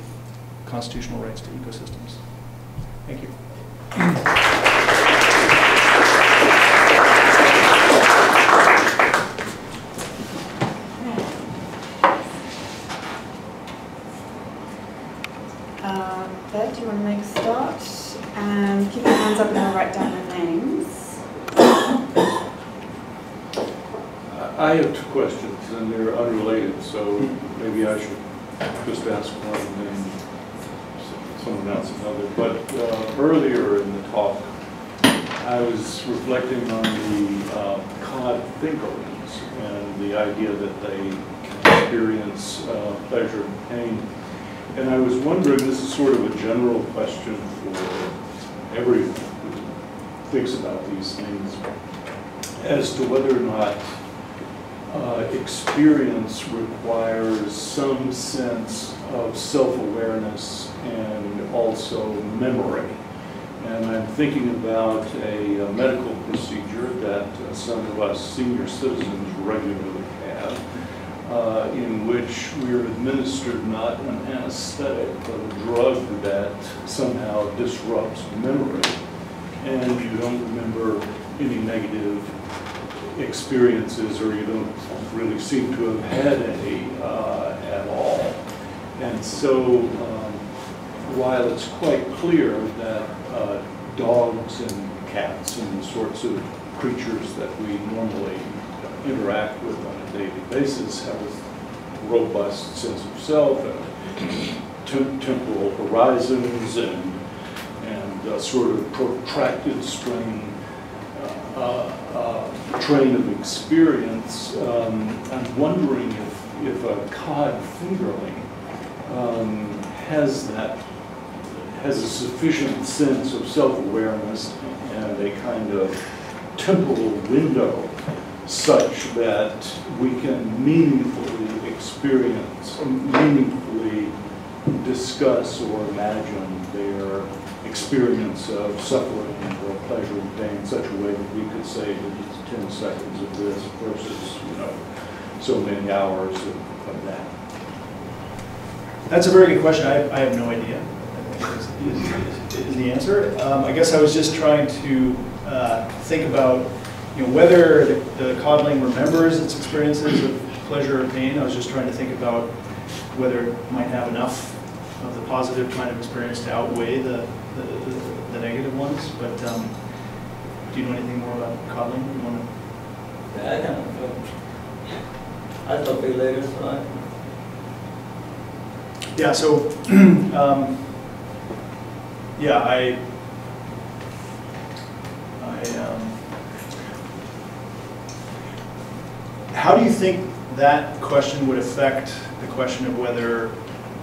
constitutional rights to ecosystems. Thank you. Baird, do you want to make a start? And keep your hands up and I'll write down your names. I have two questions, and they're unrelated, so maybe I should just ask one and then someone else another. But earlier in the talk, I was reflecting on the cod thinkers and the idea that they can experience pleasure and pain. And I was wondering, this is sort of a general question for everyone who thinks about these things, as to whether or not experience requires some sense of self-awareness and also memory. And I'm thinking about a medical procedure that some of us senior citizens regularly have, in which we're administered not an anesthetic, but a drug that somehow disrupts memory. And you don't remember any negative experiences, or you don't really seem to have had any at all. And so while it's quite clear that dogs and cats and the sorts of creatures that we normally interact with on a daily basis have a robust sense of self and temporal horizons and a sort of protracted train of experience. I'm wondering if a cod fingerling has a sufficient sense of self-awareness and a kind of temporal window such that we can meaningfully discuss or imagine their experience of suffering or pleasure and pain in such a way that we could say that it's 10 seconds of this versus, so many hours of that. That's a very good question. I have no idea. Is the answer. I guess I was just trying to think about whether the codling remembers its experiences of pleasure or pain. I was just trying to think about whether it might have enough of the positive kind of experience to outweigh the negative ones. But do you know anything more about codling? You want to? I don't know. I'll talk to you later. So yeah. So yeah, how do you think that question would affect the question of whether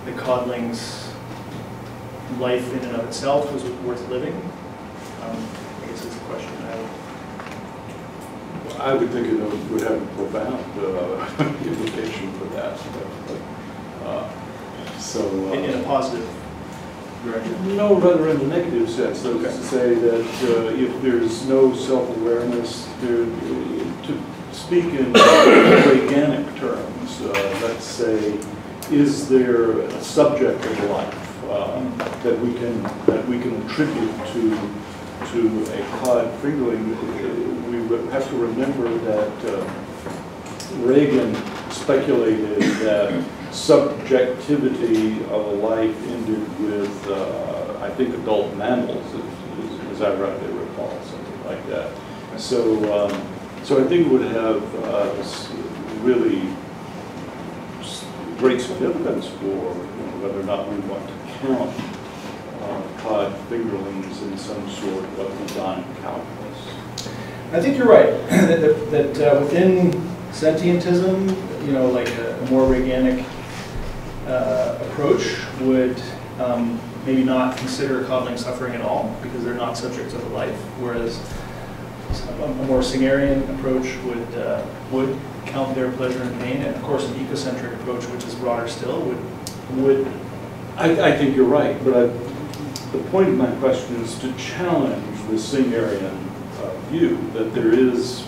the codlings life in and of itself was worth living? I guess is the question I would. Well, I would think it would have a profound implication for that. In a positive direction? No, rather in a negative sense. That is to say that if there's no self-awareness, to speak in organic terms, let's say, is there a subject of life that we can attribute to a cod fingerling? We have to remember that Regan speculated that subjectivity of a life ended with, I think, adult mammals, as I rightly recall, something like that. So, so I think it would have really great significance for whether or not we want to count cod fingerlings in some sort of design calculus. I think you're right that within sentientism, like a more organic approach would maybe not consider codling suffering at all because they're not subjects of a life, whereas a more Singerian approach would count their pleasure and pain, and of course an ecocentric approach, which is broader still, would. I think you're right, but the point of my question is to challenge the Singerian view that there is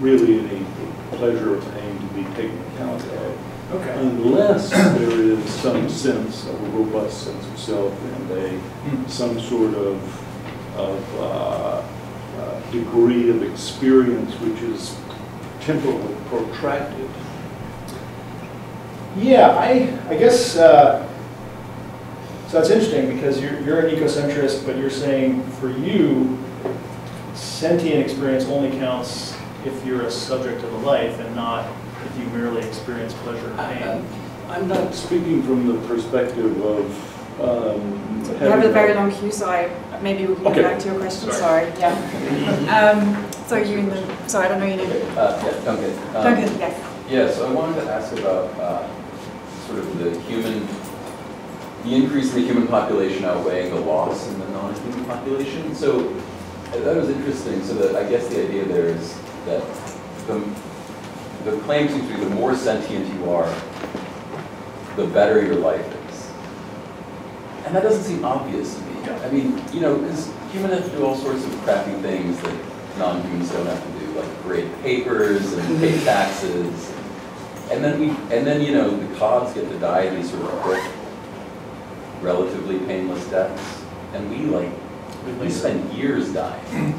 really any pleasure or pain to be taken account of, unless there is some sense, a robust sense of self, and some sort of degree of experience which is temporally protracted. Yeah, I guess, so that's interesting because you're an ecocentrist, but you're saying for you, sentient experience only counts if you're a subject of a life and not if you merely experience pleasure and pain. I'm not speaking from the perspective of... you have a very long queue, so maybe we can go back to your question, sorry. Yeah. So you in the, sorry, I don't know your name. Duncan. Duncan, yes. Yeah, so I wanted to ask about sort of the increase in the human population outweighing the loss in the non-human population. So that was interesting. So that I guess the idea there is that the claim seems to be the more sentient you are, the better your life is. And that doesn't seem obvious to me. I mean, because humans have to do all sorts of crappy things that non-humans don't have to do, like grade papers and pay taxes. And then the cods get to die these sort of quick, relatively painless deaths, and we spend years dying,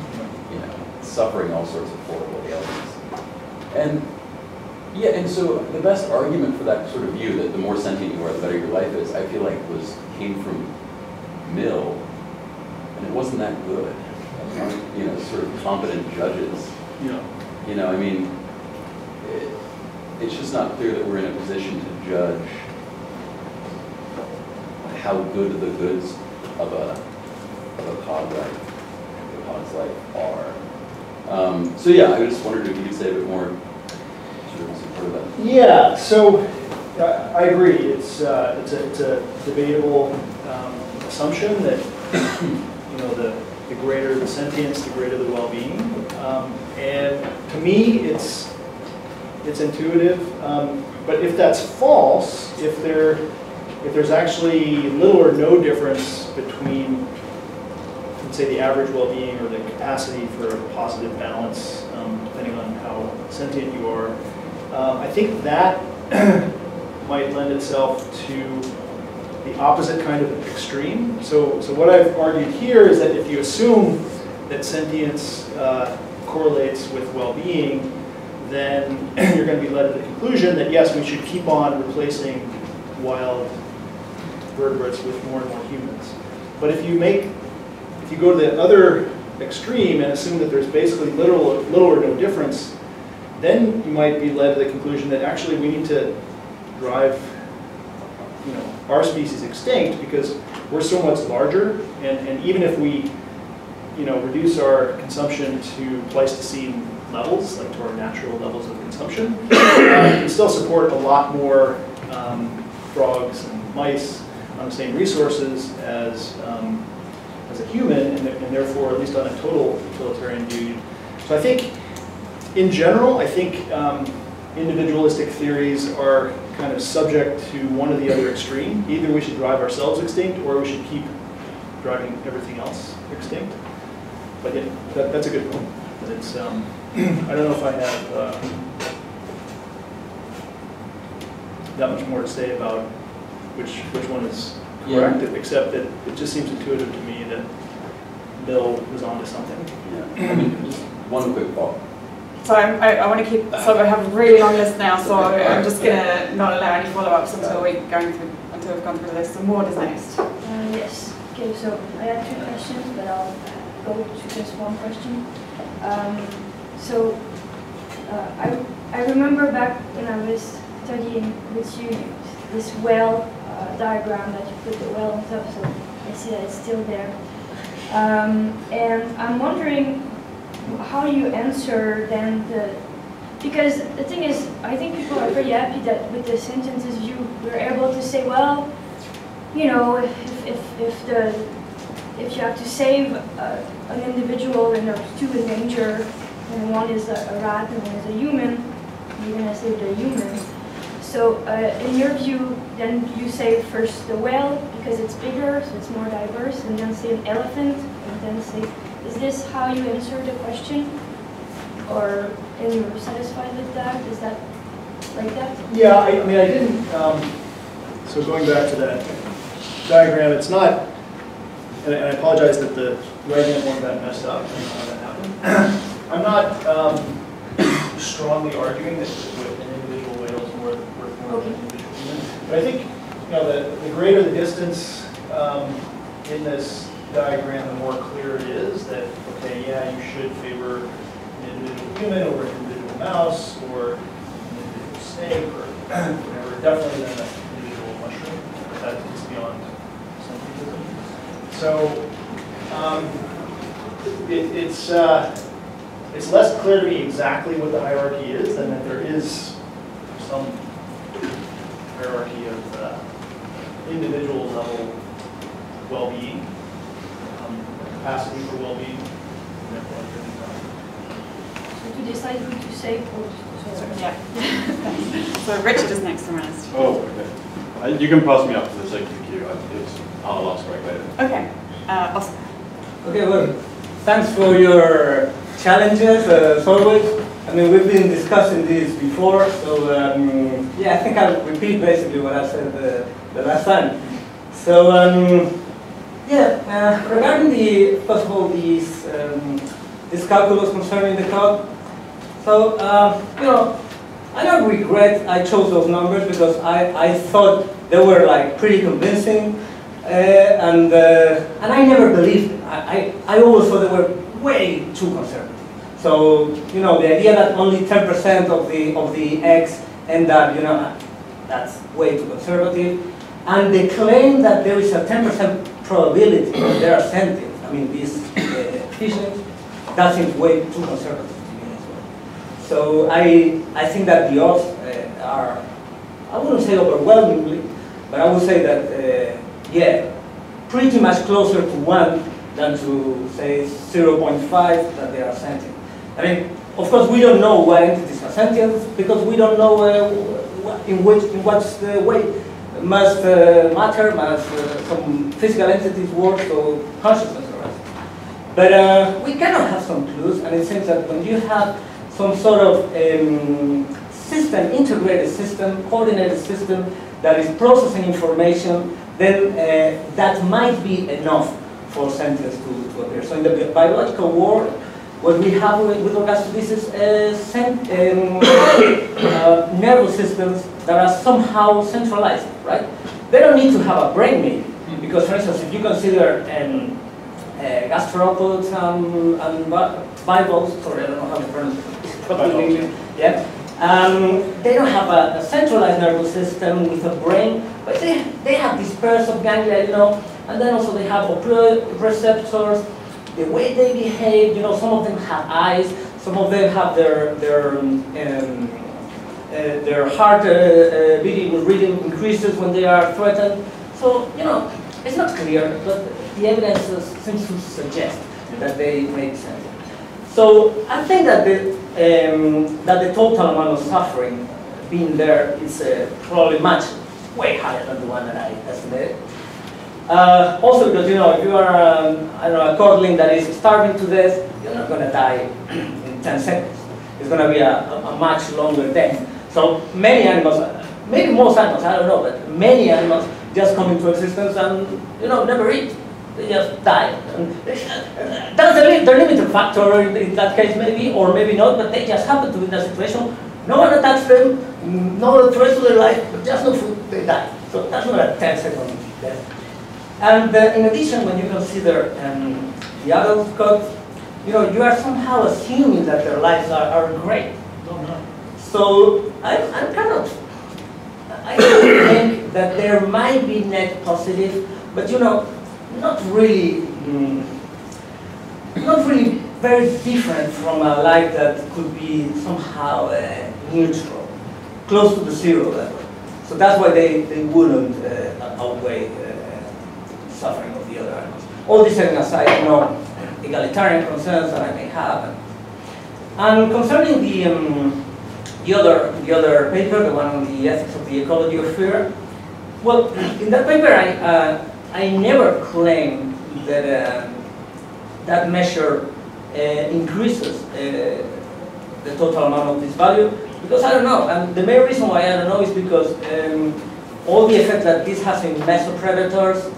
suffering all sorts of horrible ailments. And so the best argument for that sort of view that the more sentient you are, the better your life is, I feel like came from Mill, and it wasn't that good. Sort of competent judges. Yeah. I mean, it's just not clear that we're in a position to judge how good the goods of a cod's life are. So yeah, I just wondered if you could say a bit more sort of that. Yeah. So I agree. It's a debatable assumption that the greater the sentience, the greater the well-being. And to me, it's intuitive. But if that's false, if there's actually little or no difference between, let's say, the average well-being or the capacity for a positive balance, depending on how sentient you are, I think that might lend itself to the opposite kind of extreme. So what I've argued here is that if you assume that sentience correlates with well-being, then you're going to be led to the conclusion that yes, we should keep on replacing wild vertebrates with more and more humans. But if you go to the other extreme and assume that there's basically little or no difference, then you might be led to the conclusion that actually we need to drive our species extinct because we're so much larger, and even if we reduce our consumption to Pleistocene levels, like to our natural levels of consumption, we still support a lot more frogs and mice on the same resources as a human, and therefore at least on a total utilitarian view. So I think, in general, I think individualistic theories are kind of subject to one or the other extreme. Either we should drive ourselves extinct, or we should keep driving everything else extinct. But yeah, that's a good point. But it's, I don't know if I have that much more to say about which one is correct, yeah, except that it just seems intuitive to me that Bill was onto something. Yeah. I mean, just one quick thought. So I want to keep, so I have a really long list now, so I'm just going to not allow any follow-ups until we've gone through the list. So Maud is next. Yes. Okay, so I have two questions, but I'll go to just one question. I remember back when I was studying with you, this whale diagram that you put the whale on top, so I see that it's still there. And I'm wondering how you answer then the, because the thing is, I think people are pretty happy that with the sentences you were able to say, well, you know, if you have to save an individual and there's two in danger, and one is a rat and one is a human, you're gonna save the human. So in your view, then you save first the whale because it's bigger, so it's more diverse, and then say an elephant, and then say. Is this how you answer the question, or and you were satisfied with that? Is that like that? Yeah, I mean, I didn't. So going back to that diagram, it's not. And I apologize that the writing of one of that messed up. And how that happened. I'm not strongly arguing that an individual whale is worth more than an individual human. But I think you know the greater the distance in this diagram, the more clear it is that, okay, yeah, you should favor an individual human over an individual mouse or an individual snake or whatever, definitely than an individual mushroom. That is beyond scientism. So it's less clear to me exactly what the hierarchy is than that there is some hierarchy of individual level well-being. Capacity for well-being. So to decide who to save or to yeah. So Richard is next on us. Oh, okay. You can pass me up to the sake of the queue. I'll ask right later. Okay. Oscar. Okay, well, thanks for your challenges as always. I mean, we've been discussing these before, so yeah, I think I'll repeat basically what I said the last time. So. Yeah, regarding the, first of all, this calculus concerning the cod. So, you know, I don't regret I chose those numbers because I thought they were like pretty convincing, and I never believed them. I always thought they were way too conservative. So, you know, the idea that only 10% of the eggs end up, you know, that's way too conservative. And the claim that there is a 10% probability that there are sentient, I mean, these fishes, that seems way too conservative to me as well. So I think that the odds are, I wouldn't say overwhelmingly, but I would say that, yeah, pretty much closer to 1 than to, say, 0.5 that they are sentient. I mean, of course, we don't know what entities are sentient because we don't know in what way. Must matter, must some physical entities work, so consciousness arises. But we cannot have some clues, and it seems that when you have some sort of system, integrated system, coordinated system that is processing information, then that might be enough for sentience to appear. So in the biological world, what we have with regards to this is nervous systems that are somehow centralized, right? They don't need to have a brain maybe, because for instance, if you consider gastropods and bivalves, sorry, I don't know how to pronounce it, yeah? They don't have a centralized nervous system with a brain, but they have dispersed ganglia, you know, and then also they have proprioceptors. The way they behave, you know, some of them have eyes, some of them have their heart beating rhythm increases when they are threatened. So, you know, it's not clear, but the evidence seems to suggest that they make sense. So I think that the total amount of suffering being there is probably way higher than the one that I estimated. Also because, you know, if you are I don't know, a codling that is starving to death, you're not going to die in 10 seconds. It's going to be a much longer death. So many animals, maybe most animals, I don't know, but many animals just come into existence and, you know, never eat. They just die. That's the limiting factor in that case, maybe, or maybe not, but they just happen to be in that situation. No one attacks them, no threat to their life, but just no food, they die. So that's not a 10-second death. And in addition, when you consider the adult cod, you know, you are somehow assuming that their lives are great. So I'm kind of, I think that there might be net positive, but, you know, not really very different from a life that could be somehow neutral, close to the zero level. So that's why they wouldn't outweigh suffering of the other animals. All this setting aside, you know, egalitarian concerns that I may have. And concerning the other paper, the one on the ethics of the ecology of fear, well, in that paper I never claimed that that measure increases the total amount of this value, because I don't know, and the main reason why I don't know is because all the effect that this has in mesopredators,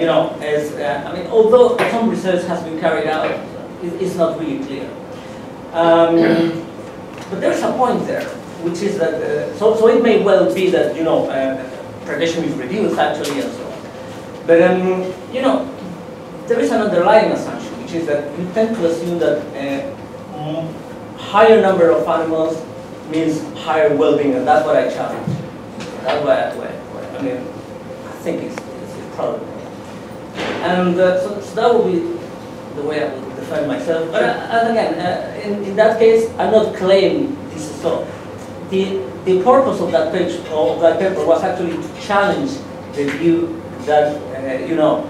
you know, as I mean, although some research has been carried out, it's not really clear. But there's a point there, which is that so it may well be that, you know, predation is reduced actually and so on. But you know, there is an underlying assumption, which is that we tend to assume that higher number of animals means higher well-being, and that's what I challenge. That's why I mean, I think it's probably. And so that would be the way I would define myself. But again, in that case, I'm not claiming this is so. The purpose of that page of that paper was actually to challenge the view that you know,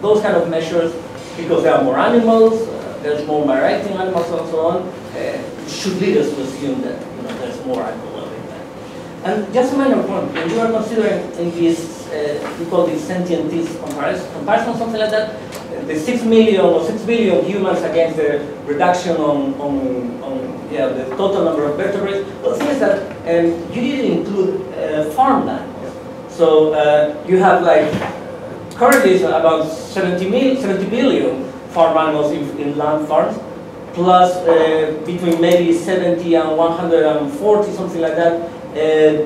those kind of measures, because there are more animals, there's more migrating animals and so on, should lead us to assume that, you know, there's more animal welfare in that. And just a minor point, when you are considering in this, we call this sentient comparison, something like that, the 6 million or 6 billion humans against the reduction on yeah, the total number of vertebrates, well, the thing is that you didn't include farmland. So you have like, currently it's about 70 billion farm animals in land farms, plus between maybe 70 and 140, something like that,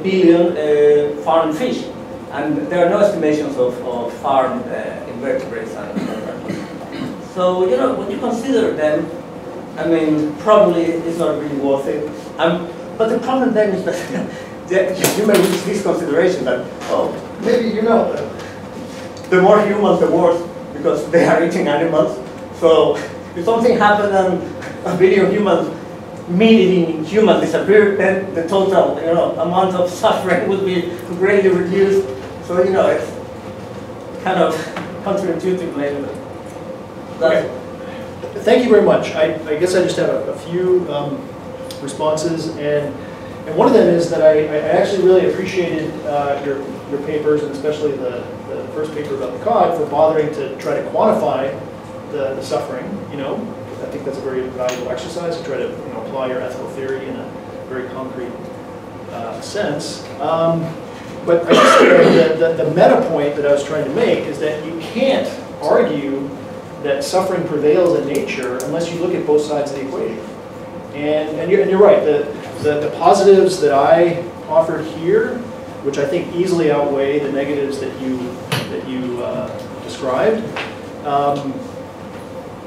billion farm fish. And there are no estimations of farm invertebrates. So, you know, when you consider them, I mean, probably it's not really worth it. But the problem then is that you may reach this consideration that, oh, maybe, you know, the more humans, the worse, because they are eating animals. So if something happened and a billion humans, meat-eating humans disappeared, then the total, you know, amount of suffering would be greatly reduced. So, you know, it's kind of counterintuitive, maybe. Okay. Thank you very much. I guess I just have a few responses, and one of them is that I actually really appreciated your papers, and especially the first paper about the cod, for bothering to try to quantify the suffering, you know. I think that's a very valuable exercise to try to, you know, apply your ethical theory in a very concrete sense. But I guess the meta point that I was trying to make is that you can't argue that suffering prevails in nature unless you look at both sides of the equation. And you're right, the positives that I offered here, which I think easily outweigh the negatives that you described,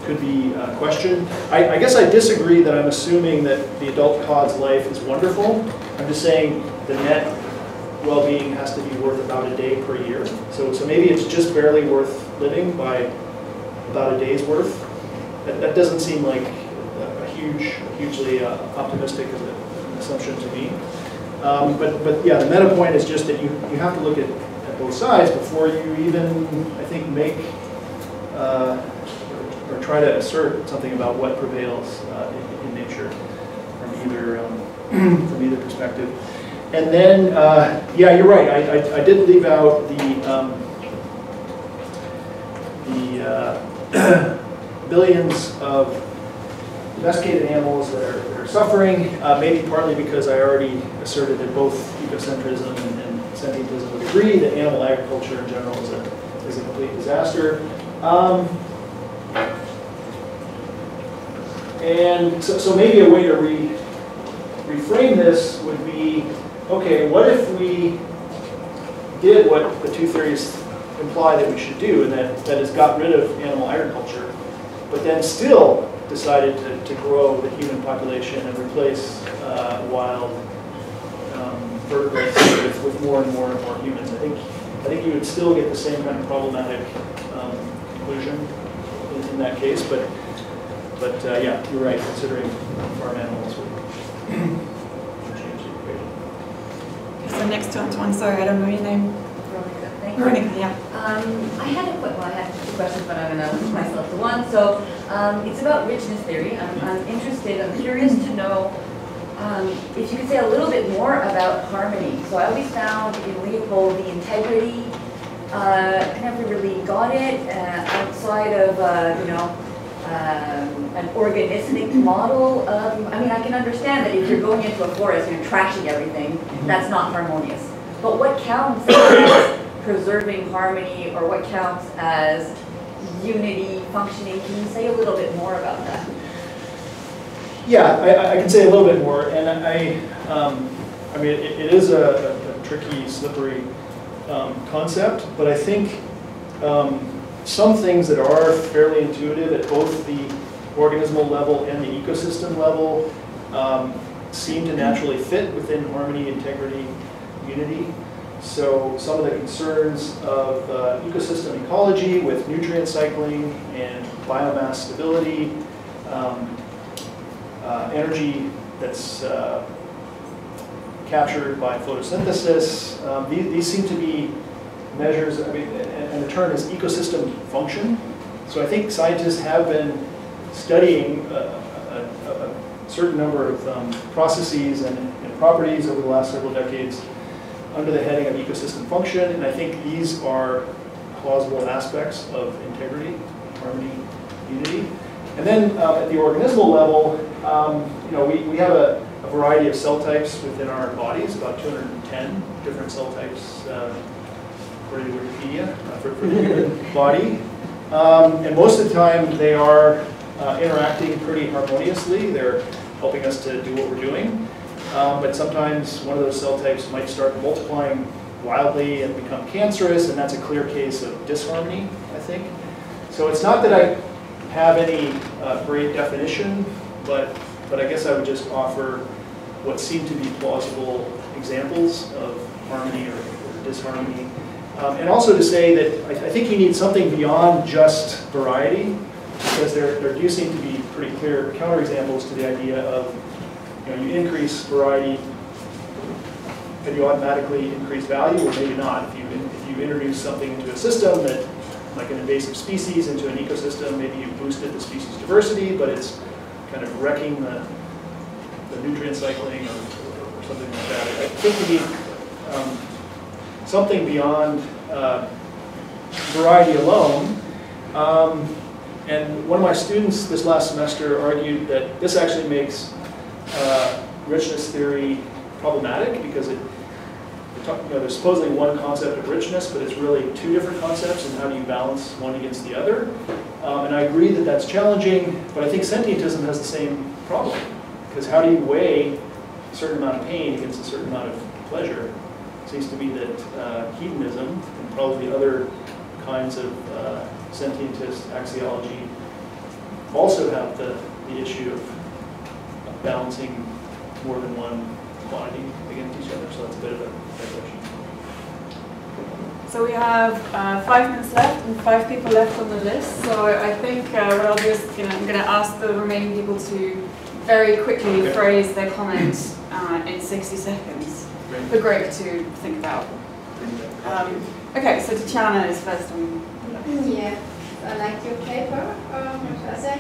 could be questioned. I guess I disagree that I'm assuming that the adult cod's life is wonderful. I'm just saying the net well-being has to be worth about a day per year. So maybe it's just barely worth living by about a day's worth. That doesn't seem like a hugely optimistic as an assumption to me. But yeah, the meta point is just that you have to look at both sides before you even, I think, make or try to assert something about what prevails in nature from either perspective. And then, yeah, you're right. I did leave out the billions of domesticated animals that are suffering, maybe partly because I already asserted that both ecocentrism and sentientism would agree that animal agriculture in general is a complete disaster. And so maybe a way to reframe this would be, okay, what if we did what the two theories imply that we should do, and that is got rid of animal agriculture, but then still decided to grow the human population and replace wild vertebrates with more and more and more humans. I think you would still get the same kind of problematic conclusion in that case, but yeah, you're right, considering farm animals would change the equation. So next to Antoine, sorry, I don't know your name. Veronica, thank you. Veronica, yeah. I had two questions, but I'm going to limit myself to one. So it's about richness theory. I'm curious to know if you could say a little bit more about harmony. So I always found in Leopold the integrity. I never really got it outside of an organismic model. I mean, I can understand that if you're going into a forest and you're trashing everything, that's not harmonious. But what counts as preserving harmony, or what counts as unity, functioning? Can you say a little bit more about that? Yeah, I can say a little bit more, and I mean, it is a tricky, slippery concept, but I think some things that are fairly intuitive at both the organismal level and the ecosystem level seem to naturally fit within harmony, integrity, unity. So some of the concerns of ecosystem ecology with nutrient cycling and biomass stability, energy that's captured by photosynthesis, these seem to be measures, I mean, and the term is ecosystem function. So I think scientists have been studying a certain number of processes and properties over the last several decades under the heading of ecosystem function, and I think these are plausible aspects of integrity, harmony, unity. And then at the organismal level, we have a variety of cell types within our bodies, about 210 different cell types according to Wikipedia for the human body. And most of the time they are interacting pretty harmoniously. They're helping us to do what we're doing. But sometimes one of those cell types might start multiplying wildly and become cancerous, and that's a clear case of disharmony, I think. So it's not that I have any great definition, but I guess I would just offer what seem to be plausible examples of harmony or disharmony. And also to say that I think you need something beyond just variety, because there do seem to be pretty clear counterexamples to the idea of, you increase variety, and you automatically increase value, or maybe not. If you introduce something into a system that, like an invasive species into an ecosystem, maybe you boosted the species diversity, but it's kind of wrecking the nutrient cycling or something like that. I think we need something beyond variety alone. And one of my students this last semester argued that this actually makes richness theory problematic, because there's supposedly one concept of richness, but it's really two different concepts, and how do you balance one against the other? And I agree that that's challenging, but I think sentientism has the same problem, because how do you weigh a certain amount of pain against a certain amount of pleasure? It seems to me that hedonism, and probably other kinds of sentientist axiology, also have the issue of balancing more than one quantity against each other, so that's a bit of a digression. So we have 5 minutes left and 5 people left on the list, so I think we'll just, I'm going to ask the remaining people to very quickly phrase their comment in 60 seconds for Greg to think about. Okay, so Tatiana is first on. Yeah, I like your paper, I say.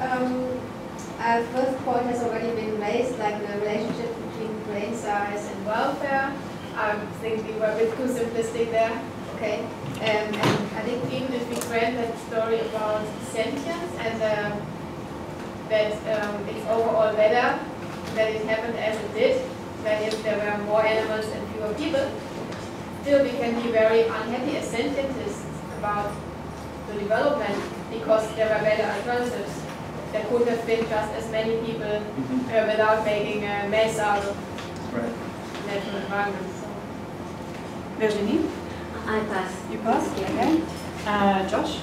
Our first point has already been raised, like the relationship between brain size and welfare. I think we were a bit too simplistic there. Okay, and I think even if we grant that story about sentience and that it's overall better that it happened as it did, that if there were more animals and fewer people, still we can be very unhappy as sentientists about the development because there were better alternatives. There could have been just as many people without making a mess out of natural environment. So. Virginie? I pass. You pass? Yeah. Okay. Josh?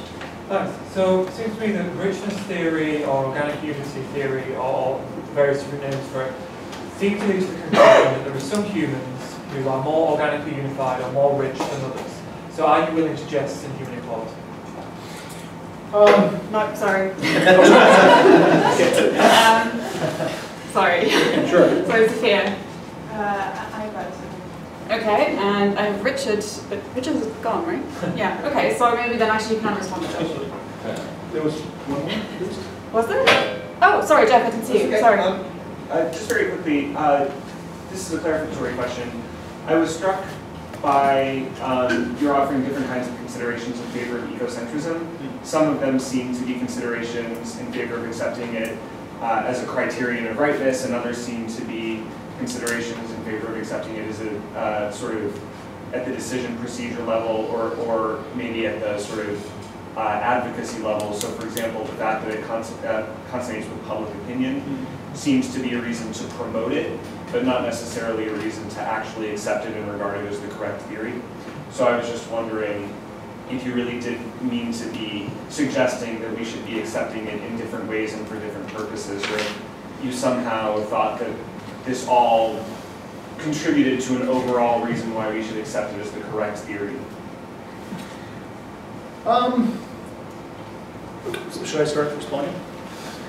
Thanks. So it seems to me that richness theory or organic unity theory or various different names for it seem to lead to the conclusion that there are some humans who are more organically unified or more rich than others. So are you willing to jest in human equality? No, sorry. Sorry. Sure. So Sophia. I voted. Okay, and I have Richard, but Richard is gone, right? Yeah. Okay, so maybe then actually you can respond to that. There was one more. Was there? Oh, sorry, Jeff, I didn't see you. Sorry. Just very quickly, this is a clarificatory question. I was struck by you're offering different kinds of considerations in favor of ecocentrism. Some of them seem to be considerations in favor of accepting it as a criterion of rightness, and others seem to be considerations in favor of accepting it as a sort of at the decision procedure level, or maybe at the sort of advocacy level. So, for example, the fact that it consonnates with public opinion seems to be a reason to promote it, but not necessarily a reason to actually accept it and regard it as the correct theory. So I was just wondering if you really did mean to be suggesting that we should be accepting it in different ways and for different purposes, or if you somehow thought that this all contributed to an overall reason why we should accept it as the correct theory. Should I start responding?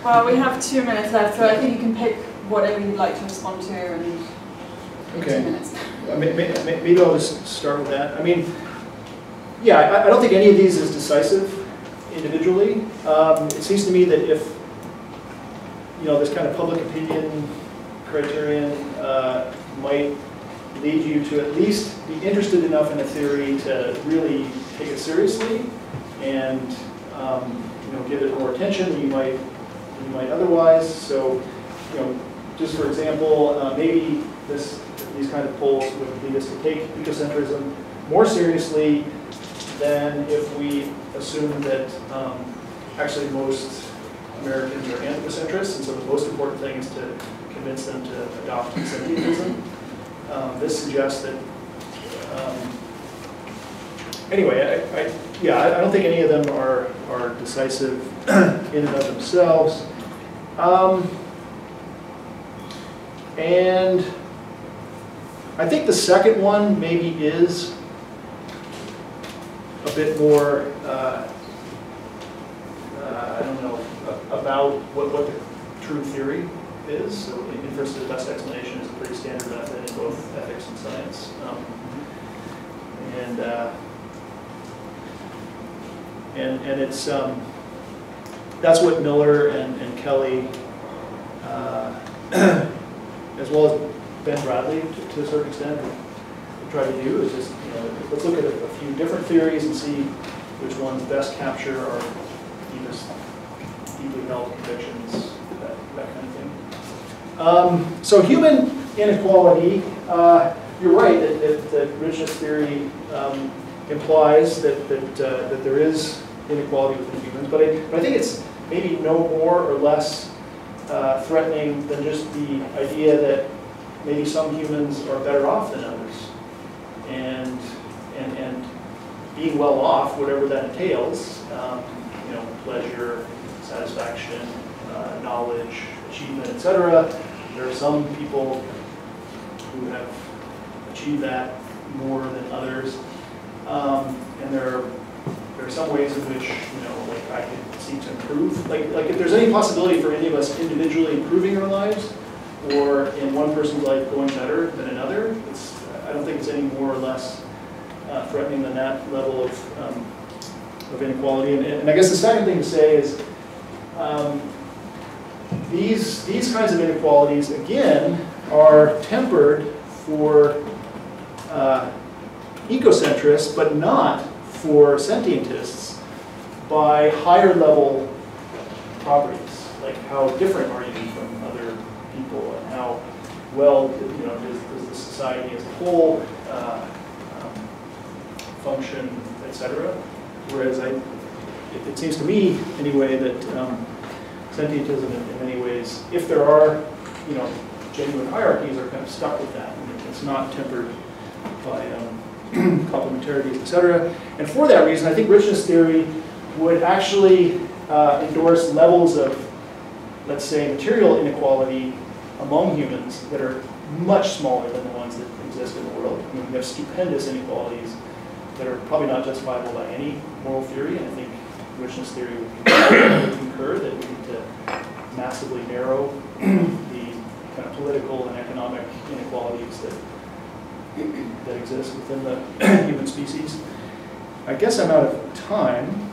Well, we have 2 minutes left, so I think you can pick whatever you'd like to respond to in 2 minutes. Maybe I'll just start with that. I mean, yeah, I don't think any of these is decisive individually. It seems to me that if, you know, this kind of public opinion criterion might lead you to at least be interested enough in a theory to really take it seriously and, you know, give it more attention than you might otherwise. So, you know, just for example, maybe these kind of polls would lead us to take ecocentrism more seriously than if we assume that actually most Americans are anthropocentrists, and so the most important thing is to convince them to adopt sentientism. This suggests that, anyway, I don't think any of them are decisive in and of themselves. And I think the second one maybe is a bit more, I don't know, about what the true theory is. So the inference to the best explanation is a pretty standard method in both ethics and science. And it's, that's what Miller and Kelly, as well as Ben Bradley to a certain extent, try to do is just, you know, let's look at a few different theories and see which ones best capture our deeply held convictions, that kind of thing. So human inequality, you're right that richness theory implies that there is inequality within humans, but I think it's maybe no more or less threatening than just the idea that maybe some humans are better off than others, and being well off, whatever that entails, you know, pleasure, satisfaction, knowledge, achievement, etc. There are some people who have achieved that more than others, and there are some ways in which, you know, like I could seek to improve. Like if there's any possibility for any of us individually improving our lives, or in one person's life going better than another, I don't think it's any more or less threatening than that level of inequality. And I guess the second thing to say is these kinds of inequalities, again, are tempered for ecocentrists, but not for sentientists, by higher level properties, like how different are you from other people, and how well does the society as a whole function, etc. Whereas it seems to me, anyway, that sentientism, in many ways, if there are genuine hierarchies, are kind of stuck with that, and it's not tempered by complementarities, etc. And for that reason, I think richness theory would actually endorse levels of, let's say, material inequality among humans that are much smaller than the ones that exist in the world. I mean, we have stupendous inequalities that are probably not justifiable by any moral theory, and I think richness theory would concur that we need to massively narrow the kind of political and economic inequalities that exist within the human species. I guess I'm out of time,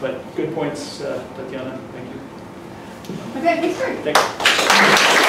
but good points, Tatiana. Thank you. Okay, thanks. Thanks.